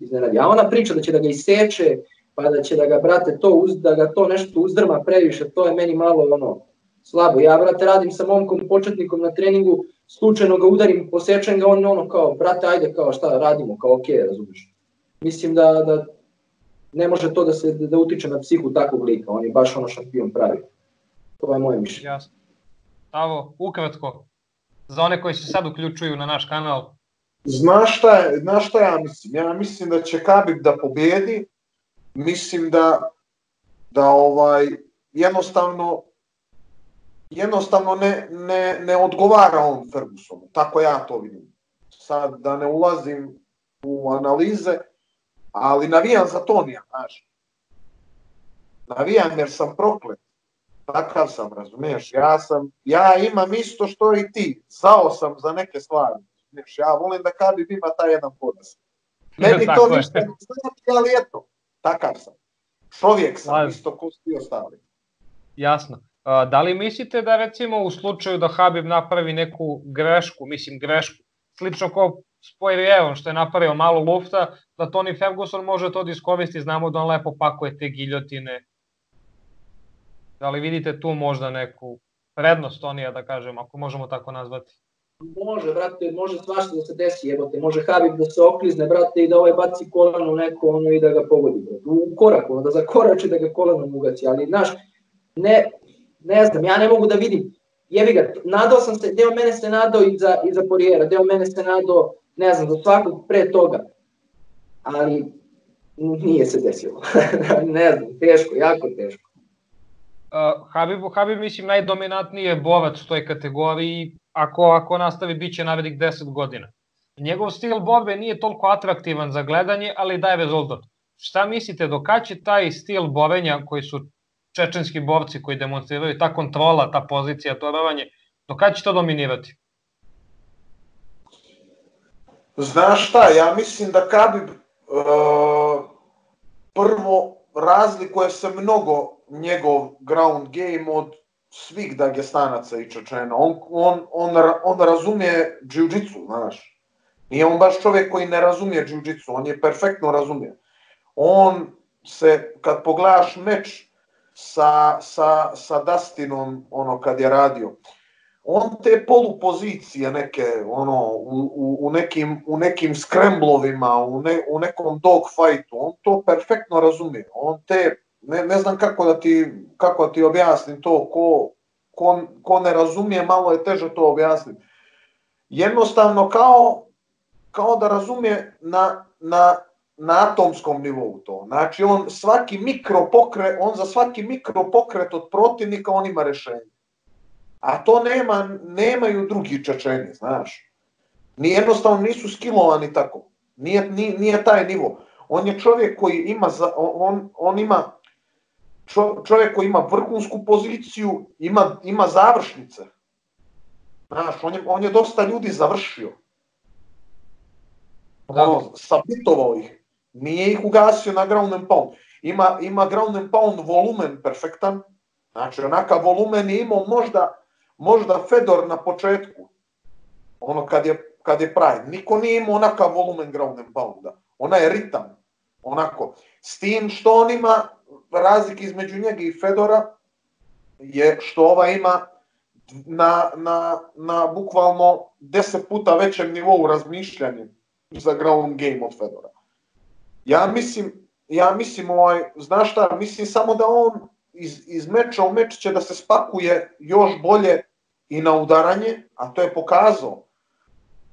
iznenadi. A ona priča da će da ga iseče, pa da će da ga, brate, da ga to nešto uzdrma previše, to je meni malo slabo. Ja, brate, radim sa momkom početnikom na treningu, slučajno ga udarim, posečem ga, on je ono kao, brate, ajde, kao šta radimo, kao okej, razumiješ. Mislim da ne može to da utiče na psihu takvog lika, on je baš ono šampion pravi. To je moje mišljenje. Jasno. Savo, ukratko, za one koji se sad uključuju na naš kanal. Znaš šta ja mislim? Ja mislim da će Habib da pobjedi, mislim da jednostavno jednostavno ne odgovara on Fergusonu, tako ja to vidim. Sad da ne ulazim u analize, ali navijam za Tonija, znaš. Navijam jer sam proklet. Takav sam, razumiješ, ja sam, ja imam isto što i ti, zao sam za neke stvari, razumiješ, ja volim da Habib ima taj jedan poraz. Meni to ništa ne znači, ali eto, takav sam. Čovjek sam, isto ko svi ostali. Jasno. Da li mislite da recimo u slučaju da Habib napravi neku grešku, mislim grešku, slično kao s Poirierom što je napravio malo lufta, da Tony Ferguson može to da iskoristi, znamo da on lepo pakuje te giljotine. Da li vidite tu možda neku prednost Tonija, da kažem, ako možemo tako nazvati? Može, brate, može svašta da se desi, jebote. Može Habib da se oklizne, brate, i da ovaj baci kolano neko ono i da ga pogodi. U korak, ono, da zakorači da ga kolanom ugaci, ali, znaš, ne... Ne znam, ja ne mogu da vidim, jebi ga, nadao sam se, deo mene se nadao i za Porijera, deo mene se nadao, ne znam, za svakog pre toga, ali nije se desilo, ne znam, teško, jako teško. Habib, mislim, najdominantniji je borac u toj kategoriji, ako nastavi, bit će navedik deset godina. Njegov stil borbe nije toliko atraktivan za gledanje, ali daje rezultat. Šta mislite, do kad će taj stil borenja koji su čečenski borci koji demonstriraju, ta kontrola, ta pozicija, to ravanje, do kada će to dominirati? Znaš šta, ja mislim da Habib prvo razlikuje se mnogo njegov ground game od svih Dagestanaca i Čečena. On razumije džiu-džicu, znaš. Nije on baš čovjek koji ne razumije džiu-džicu, on je perfektno razumije. On se, kad pogledaš meč sa Dustinom, ono, kad je radio. On te polupozicije neke, ono, u nekim skremblovima, u nekom dogfajtu, on to perfektno razumije. On te, ne znam kako da ti objasnim to, ko ne razumije, malo je teže to objasniti. Jednostavno, kao da razumije na... na atomskom nivou to. Znači, on svaki mikropokret, on za svaki mikropokret od protivnika, on ima rešenje. A to nemaju drugi Čečeni, znaš. Jednostavno nisu skilovani tako. Nije taj nivo. On je čovjek koji ima, on ima, čovjek koji ima vrhunsku poziciju, ima završnice. Znaš, on je dosta ljudi završio. Ono, sabitovao ih. Nije ih ugasio na ground and pound. Ima ground and pound volumen perfektan. Znači, onakav volumen je imao možda Fedor na početku. Ono, kad je Pride. Niko nije imao onakav volumen ground and pounda. Ona je ritam. Onako. S tim što on ima, razlik između njega i Fedora je što ova ima na bukvalno deset puta većem nivou razmišljanja za ground game od Fedora. Ja mislim, ja mislim, ovaj, znaš šta, mislim samo da on iz, iz meča u meč će da se spakuje još bolje i na udaranje, a to je pokazao.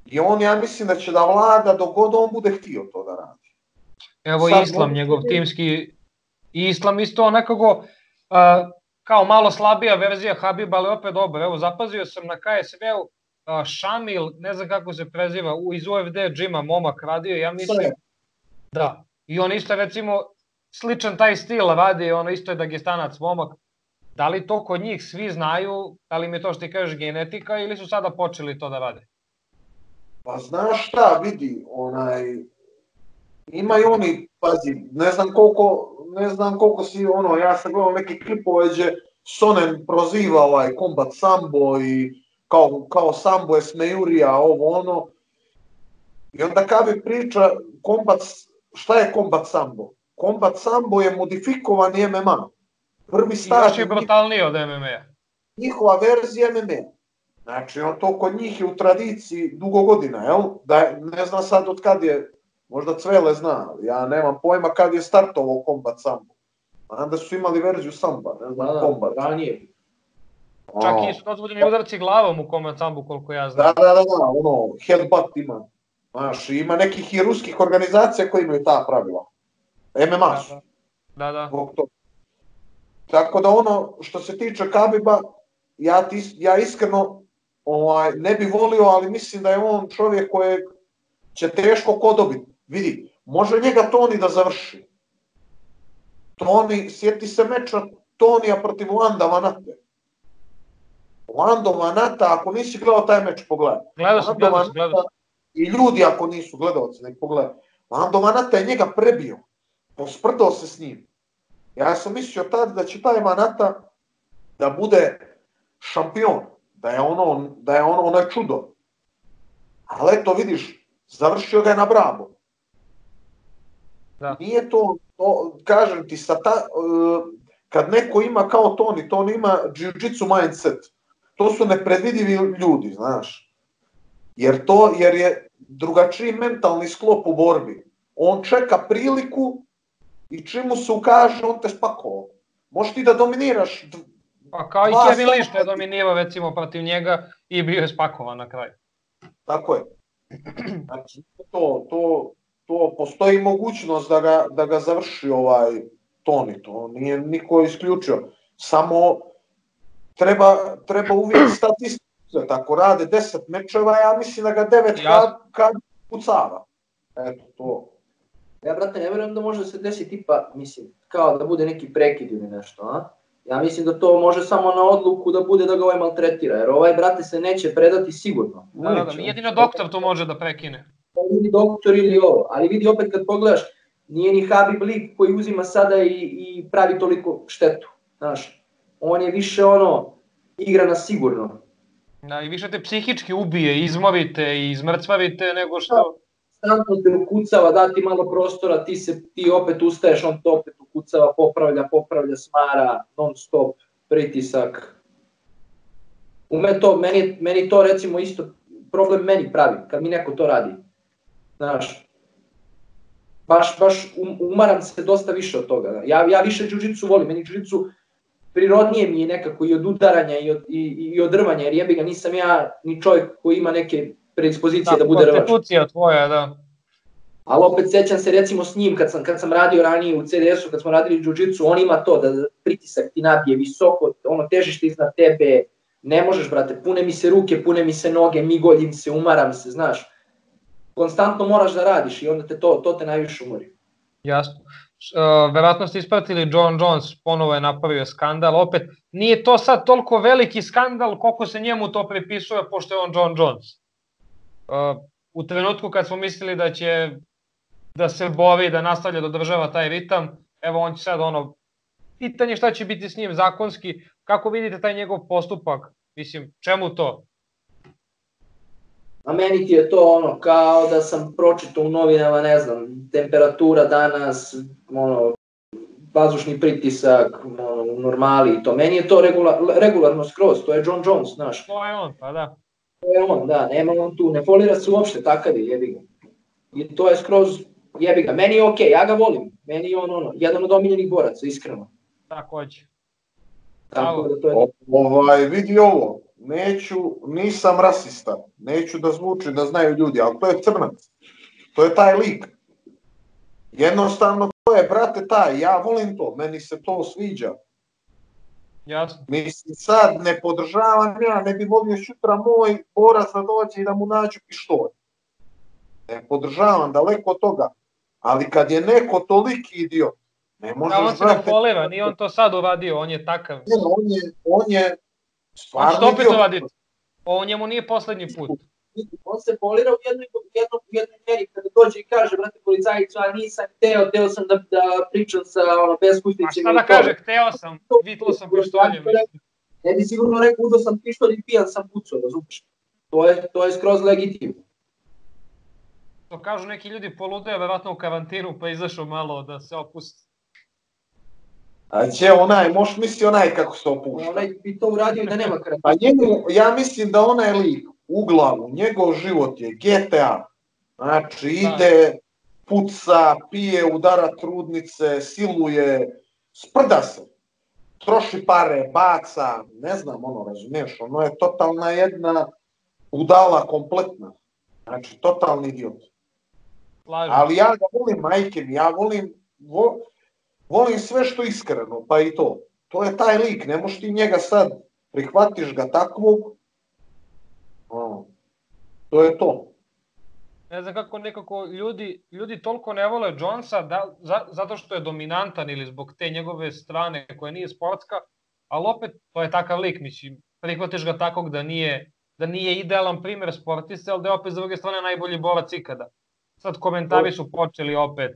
I on, ja mislim da će da vlada dok god on bude htio to da radi. Evo sad Islam, on... njegov timski, Islam isto nekako, uh, kao malo slabija verzija Habiba, ali opet dobro. Evo, zapazio sam na K S W-u, uh, Šamil, ne znam kako se preziva, iz U F D džima momak radio, ja mislim... Sve. Da, i on isto recimo sličan taj stil radi, ono isto je Dagestanac momak. Da li to kod njih svi znaju, da li mi je to što ti kažeš genetika ili su sada počeli to da rade? Pa znaš šta, vidi, onaj, imaju oni, pazi, ne znam koliko, ne znam koliko si, ono, ja sam gledao neki klipove gdje Sonen proziva ovaj Combat Sambo i kao, kao Sambo je smejurija, ovo ono. I onda Habib priča, kombat, šta je Combat Sambo? Combat Sambo je modifikovan M M A. Prvi stadij. Još je brutalniji od M M A. Njihova verzija M M A. Znači, to kod njih je u tradiciji dugo godina, jel? Ne znam sad od kad je, možda Cvele zna, ja nemam pojma kad je startovao Combat Sambo. Onda su imali verziju Samba, ne znam, Combat. Da, nije. Čak i su dozvoljeni udarci glavom u Combat Sambu, koliko ja znam. Da, da, da, ono, headbutt ima. Znaš, ima nekih i ruskih organizacija koji imaju ta pravila. em em a su. Da, da. Tako da ono, što se tiče Habiba, ja iskreno ne bi volio, ali mislim da je on čovjek kojeg će teško ko dobiti. Vidi, može njega Tony da završi. Tony, sjeti se meča Tonija protiv Wanda Vanate. Wanda Vanata, ako nisi gledao taj meč, pogledaj. Gledao sam, gledao sam, gledao sam. I ljudi ako nisu gledalci, nek pogledaj. Wanda Vanata je njega prebio. Posprdao se s njim. Ja sam mislio tada da će taj Vanata da bude šampion, da je ono, da je ono, ono je čudo. Ali eto, vidiš, završio ga je na bravo. Nije to, kažem ti, kad neko ima kao Tony, Tony ima jiu-jitsu mindset. To su nepredvidivi ljudi, znaš. Jer to, jer je drugačiji mentalni sklop u borbi. On čeka priliku i čim mu se ukaže, on te spakovao. Možeš ti da dominiraš. Pa kao i Kevin Lee što je dominirao recimo protiv njega i bio je spakovan na kraju. Tako je. Znači, to postoji mogućnost da ga završi ovaj Tony. To nije niko isključio. Samo treba uvijek statistiku. Ako rade deset mečeva, ja mislim da ga devet kad pucava. Eto to. Ja, brate, ne vjerujem da može da se desi tipa, mislim, kao da bude neki prekid ili nešto, a? Ja mislim da to može samo na odluku da bude da ga ovaj maltretira, jer ovaj, brate, se neće predati sigurno. Da, da, da, jedino doktor to može da prekine. Ili doktor ili ovo, ali vidi opet kad pogledaš, nije ni Habib lik koji uzima sada i pravi toliko štetu, znaš. On je više ono, igra na sigurno. Da, i više te psihički ubije, izmorite i izmrcvavite nego što... Santos te ukucava, da ti malo prostora, ti se, ti opet ustaješ, on to opet ukucava, popravlja, popravlja, smara, non stop, pritisak. Ume to, meni to recimo isto, problem meni pravi, kad mi neko to radi. Znaš, baš, baš umaram se dosta više od toga. Ja više jiu-jitsu volim, meni jiu-jitsu prirodnije mi je nekako i od udaranja i od drvanja, jer jebi ga, nisam ja ni čovjek koji ima neke predispozicije da bude rvač. Konstitucija tvoja, da. Ali opet sećam se recimo s njim, kad sam radio ranije u ce de esu, kad smo radili jiu-jitsu, on ima to, da pritisak ti nabije visoko, ono težište iznad tebe, ne možeš, brate, pune mi se ruke, pune mi se noge, migoljim se, umaram se, znaš. Konstantno moraš da radiš i onda to te najviše umori. Jasno. Verovatno ste ispratili, John Jones ponovo je napravio skandal, opet nije to sad toliko veliki skandal koliko se njemu to prepisuje, pošto je on John Jones. U trenutku kad smo mislili da će da se bori, da nastavlja da održava taj ritam, evo on će sad ono, pitanje šta će biti s njim zakonski, kako vidite taj njegov postupak, mislim, čemu to? A meni ti je to ono, kao da sam pročitao u novinama, ne znam, temperatura danas, ono, vazdušni pritisak, ono, normali i to. Meni je to regularno skroz, to je John Jones, znaš. To je on, pa da. To je on, da, nema on tu, ne folira se uopšte, takav je, jebi ga. I to je skroz, jebi ga, meni je okej, ja ga volim, meni je on, ono, jedan od omiljenih boraca, iskreno. Takođe. Tako da to je... Ovaj, vidi ovo. Neću, nisam rasista, neću da zvuči, da znaju ljudi, ali to je crnac, to je taj lik. Jednostavno to je, brate, taj, ja volim to, meni se to sviđa. Jasno. Mislim, sad ne podržavam ja, ne bi volio sutra moj borac da dođe i da mu nađu pištolj. Ne podržavam, daleko od toga, ali kad je neko toliki idiot, ne možeš... Da, on se ne poleva, nije on to sad uradio, on je takav. Ne, on je... On će to opet raditi. Ovo njemu nije poslednji put. On se polira u jednom meri kada dođe i kaže, brate, policajicu, a nisam hteo, hteo sam da pričam sa beskućnicima. A šta da kaže, hteo sam, vitlo sam pištoljem. Ne bi sigurno rekao, uzao sam pištolj i pijan sam pucao, razumiješ? To je skroz legitimno. To kažu neki ljudi poludeo, verovatno u karantiru, pa izašao malo da se opusti. Će onaj, moš misli onaj kako se opušta. Onaj bi to uradio da nema karate. A njemu, ja mislim da onaj lik, u glavu, njegov život je G T A. Znači, ide, puca, pije, udara trudnice, siluje, sprda se. Troši pare, baca, ne znam, ono, razumiješ, ono je totalna jedna udala kompletna. Znači, totalni idiot. Ali ja ga volim, majke mi, ja volim, vo, volim sve što iskreno, pa i to. To je taj lik, ne moš ti njega sad, prihvatiš ga takvog, ono, to je to. Ne znam kako nekako ljudi, ljudi toliko ne vole Jonesa da, za, zato što je dominantan ili zbog te njegove strane koja nije sportska, ali opet to je takav lik, mislim, prihvatiš ga takvog da nije, da nije idealan primjer sportiste, ali da je opet za druge strane najbolji borac ikada. Sad komentari su počeli opet,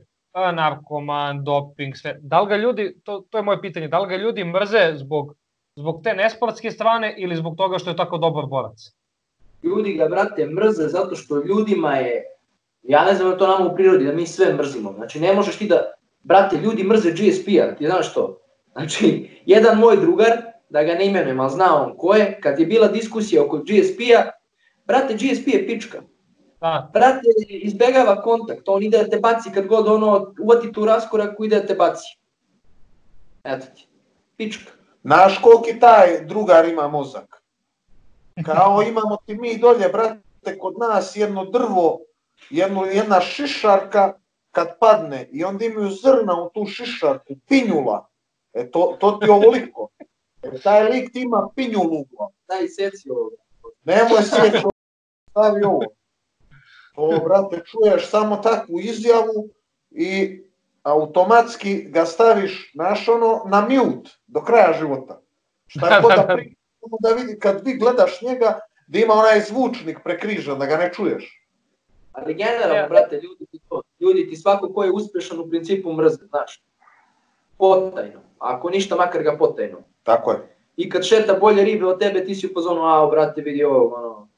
narkoman, doping, sve. Da li ga ljudi, to, to je moje pitanje, da li ga ljudi mrze zbog, zbog te nesportske strane ili zbog toga što je tako dobar borac? Ljudi ga, brate, mrze zato što ljudima je, ja ne znam da to nama u prirodi, da mi sve mrzimo. Znači, ne možeš ti da, brate, ljudi mrze G S P-a, ti znaš što? Znači, jedan moj drugar, da ga ne imenujem, ali znao on ko je, kad je bila diskusija oko G S P-a, brate, G S P je pička. Da. Brate, izbegava kontakt, on ide da te baci kad god ono, uvati tu raskoraku, ide da te baci. Eto ti, pička. Znaš koliki taj drugar ima mozak? Kao imamo ti mi dolje, brate, kod nas jedno drvo, jedno, jedna šišarka kad padne i onda imaju zrna u tu šišarku, pinjula. E to, to ti je ovoliko. E taj lik ti ima pinjulu. Daj, seci ovo. Nemoj seći ovo, stavi ovo. To, brate, čuješ samo takvu izjavu i automatski ga staviš, znaš ono, na mute do kraja života. Šta god da priča. Da vidi, kad vi gledaš njega, da ima onaj zvučnik prekrižan, da ga ne čuješ. Ali generalno, brate, ljudi ti to, ljudi ti svako ko je uspešan u principu mrze, znaš. Potajno, ako ništa, makar ga potajno. Tako je. I kad šeta bolje ribe od tebe, ti si u pozonu, a, brate, vidi ovo, ono,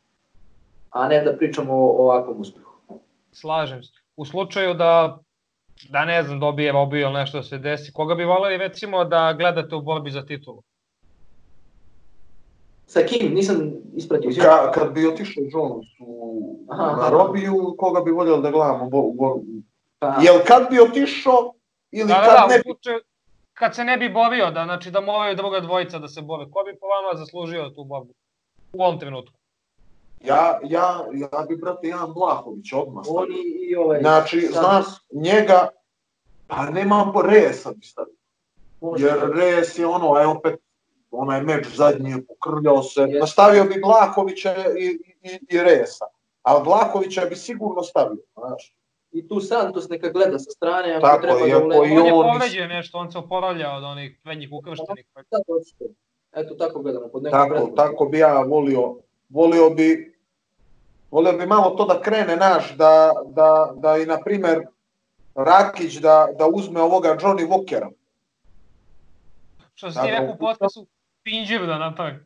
a ne da pričamo o ovakvom uspehu. Slažem se. U slučaju da, da ne znam, dobije Robi ili nešto se desi, koga bi voleli, recimo, da gledate u borbi za titulu? Sa kim? Nisam ispratio. Ka, kad bi otišao Jones u Robiju, koga bi voljeli da gledamo u borbu? Jel kad bi otišao ili da, kad da, ne bi? Slučaju, kad se ne bi borio, da, znači da moraju druga dvojica da se bore. Ko bi po vama zaslužio tu borbu u ovom trenutku? Ja, ja, ja bi, brate, Jan Blahović odmah stavio. Oni i ovaj... Znači, sam... znaš, njega, pa nemam Reyesa bi stavio. Jer Reyes je ono, a opet onaj meč zadnji je pokrljao se, nastavio bi Blakovića i, i, i Reyesa, ali Blakovića bi sigurno stavio, znaš. I tu Santos neka gleda sa strane, ako treba da ulema. On je povređen nešto, on se oporavlja od onih prednjih ukrštenih. Eto, tako gledamo. Tako, tako bi ja volio, volio bi, volio bi malo to da krene naš, da, da, da i, na primer, Rakić da, da uzme ovoga Johnny Walkera. Što si ti rekao u podcastu, Pinđiv da napravi.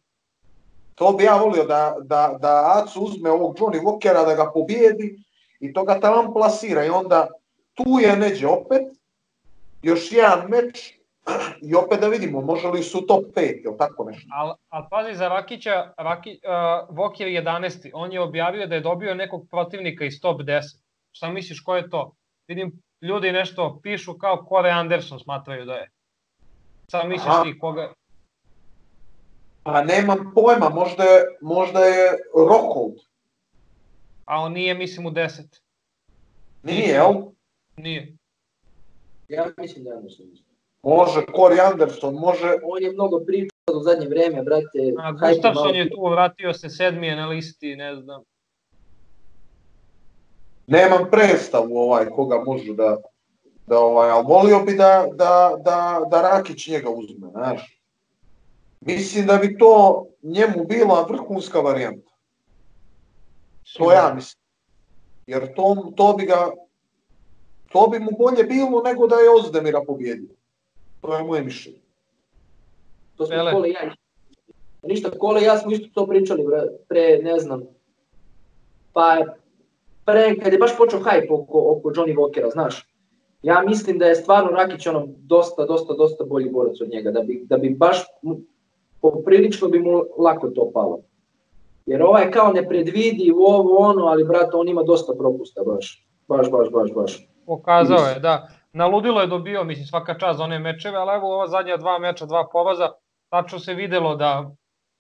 To bi ja volio da, da, da Acu uzme ovog Johnny Walkera, da ga pobijedi i to ga tamo plasira i onda tu je neđe opet još jedan meč i opet da vidimo može li su top pet ili tako nešto. Al, al pazi za Rakića, Raki, uh, Walker jedanaesti, on je objavio da je dobio nekog protivnika iz top deset. Šta misliš ko je to? Vidim ljudi nešto pišu kao Kory Anderson smatraju da je. Šta misliš ti koga? Pa nemam pojma, možda je, možda je Rockhold. A on nije, mislim, u deset. Nije, jel? Nije. Ja mislim da je Anderson. Može, Kory Anderson, može... On je mnogo pričao u zadnje vreme, brate. A Gustafson je tu, vratio se sedmije na listi, ne znam. Nemam predstavu ovaj koga može da... Da, ovaj, ali volio bi da, da, da, da Rakić njega uzme, znaš. Mislim da bi to njemu bila vrhunska varijanta. To ja mislim. Jer to, to bi ga, to bi mu bolje bilo nego da je Ozdemira pobjedio. To je moje mišljenje. To smo Kole i ja. Ništa, Kole i ja smo isto to pričali pre, ne znam, pa pre, kad je baš počeo hajp oko, oko Johnny Walkera, znaš. ja mislim da je stvarno Rakić ono dosta, dosta, dosta bolji borac od njega, da bi, da bi baš poprilično bi mu lako to palo. Jer ovaj kao ne predvidi ovo ono, ali brate, on ima dosta propusta baš, baš, baš, baš, baš. Pokazao je, da. Naludilo je dobio, mislim, svaka čast za one mečeve, ali evo ova zadnja dva meča, dva poraza, tačno se videlo da,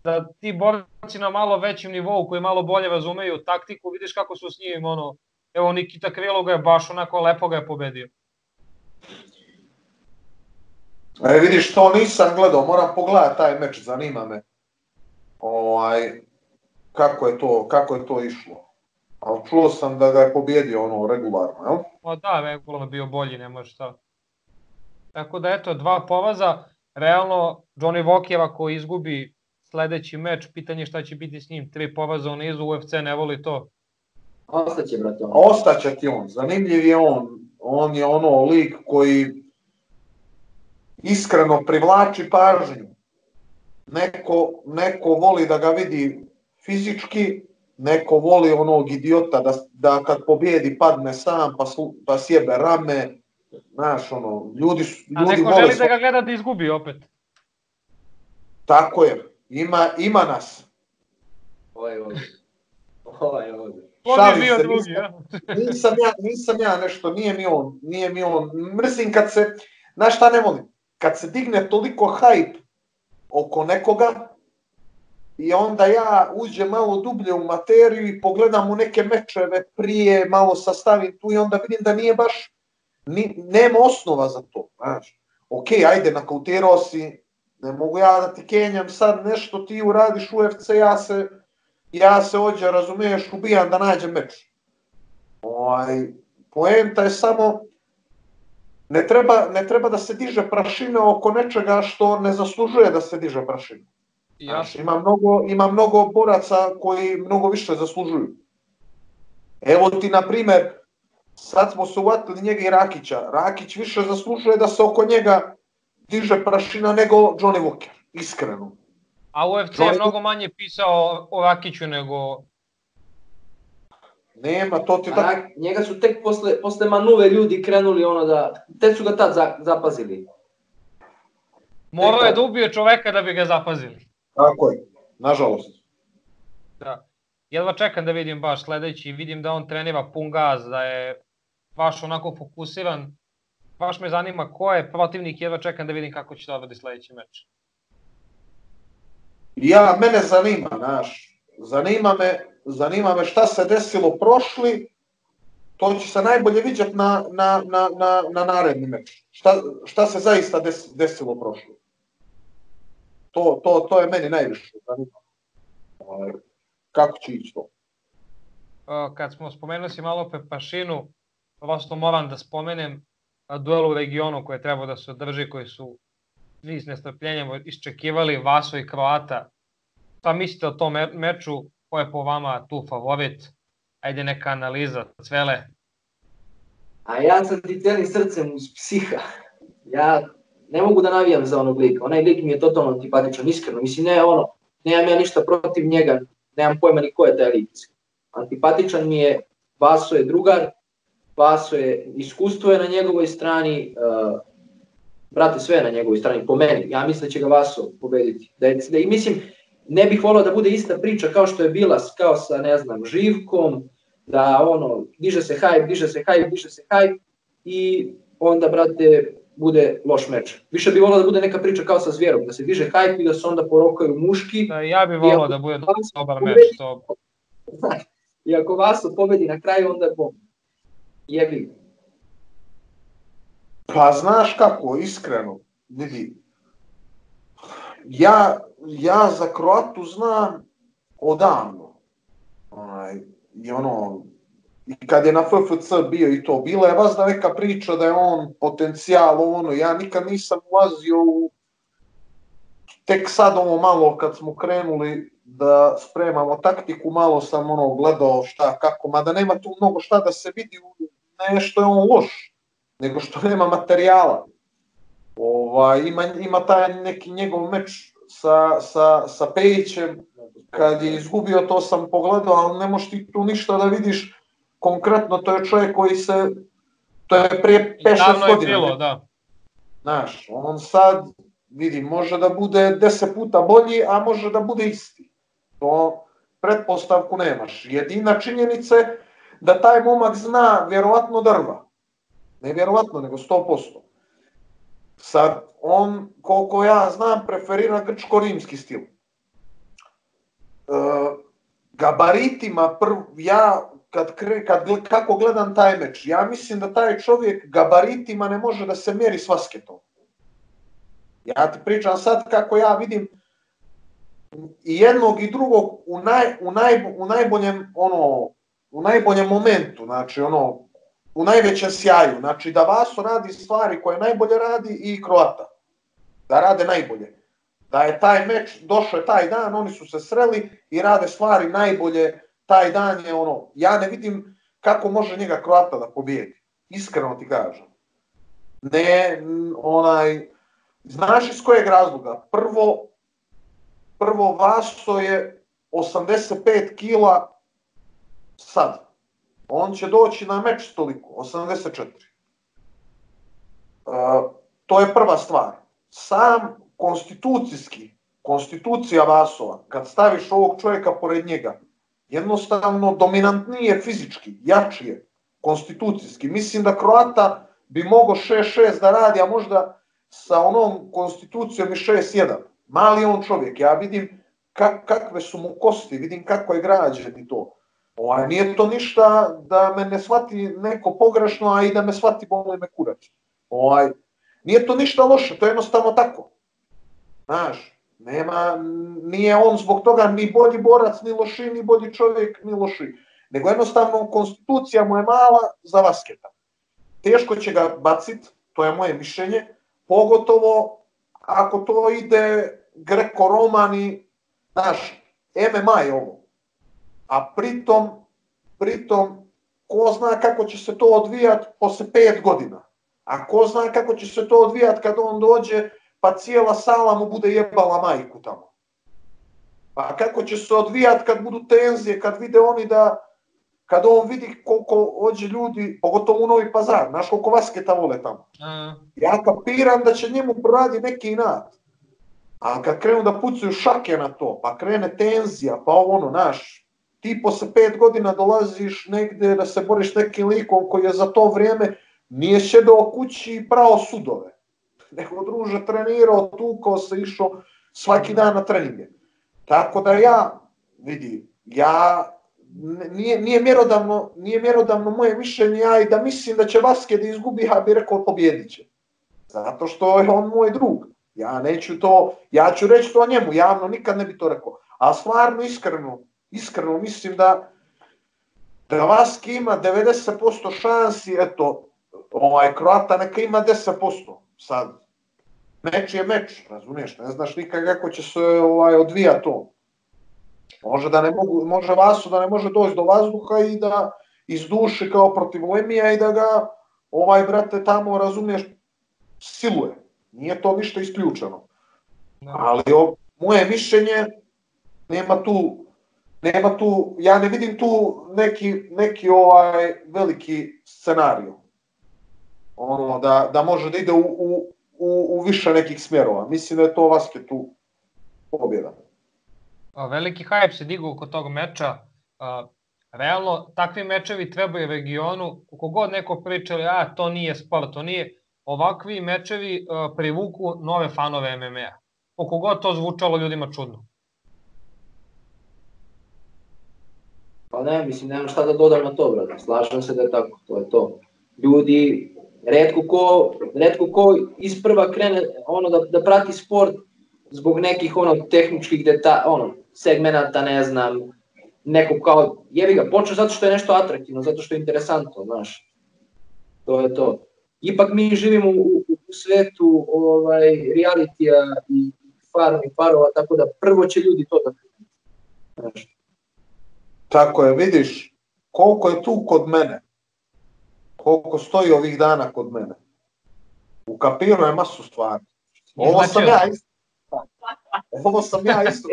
da ti borci na malo većem nivou, koji malo bolje razumeju taktiku, vidiš kako su s njim, ono, evo Nikita Krilo ga je baš onako lepo ga je pobedio. E, vidiš, to nisam gledao, moram pogledati taj meč, zanima me. Ovaj... Kako je, to, kako je to išlo, ali čuo sam da ga je pobjedio ono regularno, jel? O da, regularno bio bolji, ne može šta. Tako da eto, dva poraza, realno Johnny Walker ako izgubi sledeći meč, pitanje šta će biti s njim, tri poraza u nizu, U F C ne voli to. Ostaće, brate. On. Ostaće ti on, zanimljiv je on, on je ono lik koji iskreno privlači pažnju, neko, neko voli da ga vidi fizički, neko voli onog idiota da, da kad pobjedi padne sam pa, slu, pa sjebe rame, znaš ono, ljudi, ljudi vole... A neko želi svoj... da ga gleda da izgubi opet. Tako je, ima, ima nas. Ovo je ovdje. Ovo je ovdje. Šalim se, drugi, nisam, ja. nisam, ja, nisam ja nešto, nije mi on, nije mi on. Mrzim kad se, znaš šta ne volim, kad se digne toliko hajp oko nekoga, i onda ja uđem malo dublje u materiju i pogledam u neke mečeve prije, malo sastavim tu i onda vidim da nije baš, ni, nema osnova za to. Znaš. Ok, ajde, nakautirao si, ne mogu ja da ti kenjam sad nešto, ti uradiš U F C, ja se, ja se ođe, razumiješ, ubijam da nađem meč. Ovaj, poenta je samo, ne treba, ne treba da se diže prašina oko nečega što ne zaslužuje da se diže prašina. Znaš, ima, mnogo, ima mnogo boraca koji mnogo više zaslužuju. Evo ti, na primer, sad smo se uvatili njega i Rakića. Rakić više zaslužuje da se oko njega diže prašina nego Johnny Walker, iskreno. A U F C Johnny... je mnogo manje pisao o Rakiću nego... Nema, to ti tako... Njega su tek posle, posle Manuve ljudi krenuli ono da... Te su ga tad za, zapazili. Morao je da ubije čoveka da bi ga zapazili. Tako je, nažalost. Da. Jedva čekam da vidim baš sledeći, vidim da on trenira pun gaz, da je baš onako fokusiran. Baš me zanima ko je protivnik, jedva čekam da vidim kako će da odradi sledeći meč. Ja, mene zanima, znaš, zanima me, zanima me šta se desilo prošli, to će se najbolje vidjeti na, na, na, na, na naredni meč. Šta, šta se zaista des, desilo prošli. To, to, to je meni najviše zanimljivo. Kako će ići to? Kad smo spomenuli si malo pre prašinu, prosto moram da spomenem duel u regionu koje je trebao da se održi, koji su svi s nestrpljenjem iščekivali, Vaso i Kroata. Šta mislite o tom meču? Ko je po vama tu favorit? Ajde neka analiza, Cvele. A ja sam ti celim srcem uz psiha. Ja... Ne mogu da navijam za onog lika, onaj lik mi je totalno antipatičan, iskreno, mislim, ne ono, nemam ja ništa protiv njega, nemam pojma ni ko je taj lik. Antipatičan mi je, Vaso je drugar, Vaso je, iskustvo je na njegovoj strani, uh, brate, sve je na njegovoj strani, po meni, ja mislim da će ga Vaso pobediti. Da je, da, i mislim, ne bih volao da bude ista priča kao što je bila, kao sa, ne znam, Živkom, da ono, diže se hype, diže se hype, diže se hype, i onda, brate, bude loš meč. Više bi volao da bude neka priča kao sa Zvijerom, da se diže hype i da se onda porokaju muški. Da, ja bi volao da bude dobar meč. To... I ako Vaso pobedi na kraju, onda je bom. Jebi. Pa znaš kako, iskreno, vidi. Ja, ja za Kroatu znam odavno. Onaj, i ono... I kad je na F F C bio i to, bila je vazda neka priča da je on potencijal, ono, ja nikad nisam ulazio u... Tek sad ono malo, kad smo krenuli da spremamo taktiku, malo sam ono gledao šta, kako, mada nema tu mnogo šta da se vidi, ne što je on loš, nego što nema materijala. Ova, ima, ima taj neki njegov meč sa, sa, sa Pejićem, kad je izgubio, to sam pogledao, ali ne možeš ti tu ništa da vidiš. Konkretno, to je čovjek koji se to je prije pet šest godina. Znaš, on sad, vidi, može da bude deset puta bolji, a može da bude isti. To pretpostavku nemaš. Jedina činjenica je da taj momak zna vjerovatno drva. Ne vjerovatno, nego sto posto. Sad, on, koliko ja znam, preferira grčko-rimski stil. Gabaritima, ja, kako gledam taj meč, ja mislim da taj čovjek gabaritima ne može da se mjeri s vasketom. Ja ti pričam sad kako ja vidim i jednog i drugog u najboljem momentu, znači ono, u najvećem sjaju, znači da Vaso radi stvari koje najbolje radi i Kroata, da rade najbolje. Da je taj meč, došao je taj dan, oni su se sreli i rade stvari najbolje, taj dan je ono, ja ne vidim kako može njega Kroata da pobijedi, iskreno ti kažem. Ne, onaj, znaš iz kojeg razloga, prvo, prvo Vaso je osamdeset pet kila sad. On će doći na meč toliko, osamdeset četiri. To je prva stvar. Sam konstitucijski, konstitucija Vasova, kad staviš ovog čovjeka pored njega, jednostavno dominantniji je fizički, jači je, konstitucijski. Mislim da Kroata bi mogao šest šest da radi, a možda sa onom konstitucijom i šest jedan. Mali je on čovjek, ja vidim kakve su mu kosti, vidim kako je građen i to. Nije to ništa da me ne shvati neko pogrešno, a i da me shvati boli me kurac. Nije to ništa loše, to je jednostavno tako. Znaš, nije on zbog toga ni bolji borac, ni loši, ni bolji čovjek, ni loši. Nego jednostavno konstitucija mu je mala za vasketa. Teško će ga bacit, to je moje mišljenje, pogotovo ako to ide greko-romani, znaš, M M A je ovo. A pritom, pritom, ko zna kako će se to odvijat posle pet godina. A ko zna kako će se to odvijat kad on dođe, pa cijela sala mu bude jebala majku tamo. Pa kako će se odvijat kad budu tenzije, kad vide oni da, kad on vidi koliko ođe ljudi, pogotovo u Novi Pazar, znaš koliko vasketa vole tamo. Ja kapiram da će njemu proradi neki inat. A kad krenu da pucaju šake na to, pa krene tenzija, pa ovo ono, znaš, ti posle pet godina dolaziš negde da se boriš nekim likom koji je za to vrijeme nije šedao kući i prao sudove. Neko druže trenirao, tukao se, išao svaki dan na treninge. Tako da ja, vidi, ja, nije mjerodavno moje mišljenje, ja i da mislim da će basket da izgubi, ja bi rekao pobjedit će. Zato što je on moj drug. Ja neću to, ja ću reći to njemu, javno nikad ne bi to rekao. A stvarno, iskreno, Iskreno mislim da Vaski ima devedeset posto šansi, eto, Kroata neka ima deset posto sad. Meč je meč, razumiješ, ne znaš nikad kako će se odvija to. Može Vaso da ne može doći do vazduha i da izduši kao protiv Lemija i da ga, ovaj brate, tamo, razumiješ, siluje. Nije to ništa isključeno. Ali moje mišljenje, nema tu... Nema tu, ja ne vidim tu neki ovaj veliki scenariju, ono, da može da ide u više nekih smjerova. Mislim da je to vasketu pobjeda. Veliki hajp se digao oko tog meča. Realno, takvi mečevi trebaju regionu. Kako god neko pričali, a to nije sport, to nije. Ovakvi mečevi privuku nove fanove M M A. Kako god to zvučalo ljudima čudno. Pa ne, mislim, nemam šta da dodam na to, brate, slažem se da je tako, to je to. Ljudi, redko ko, redko ko isprva krene, ono, da, da prati sport zbog nekih, ono, tehničkih detalja, ono, segmenata, ne znam, nekog kao, jebi ga, počne zato što je nešto atraktivno, zato što je interesantno, znaš, to je to. Ipak mi živimo u, u svetu, ovaj, realitija i farm i parova, tako da prvo će ljudi to da krenu, znaš. Tako je, vidiš, koliko je tu kod mene, koliko stoji ovih dana kod mene. Ukapiru je masu stvari. Ovo sam ja isto. Ovo sam ja isto.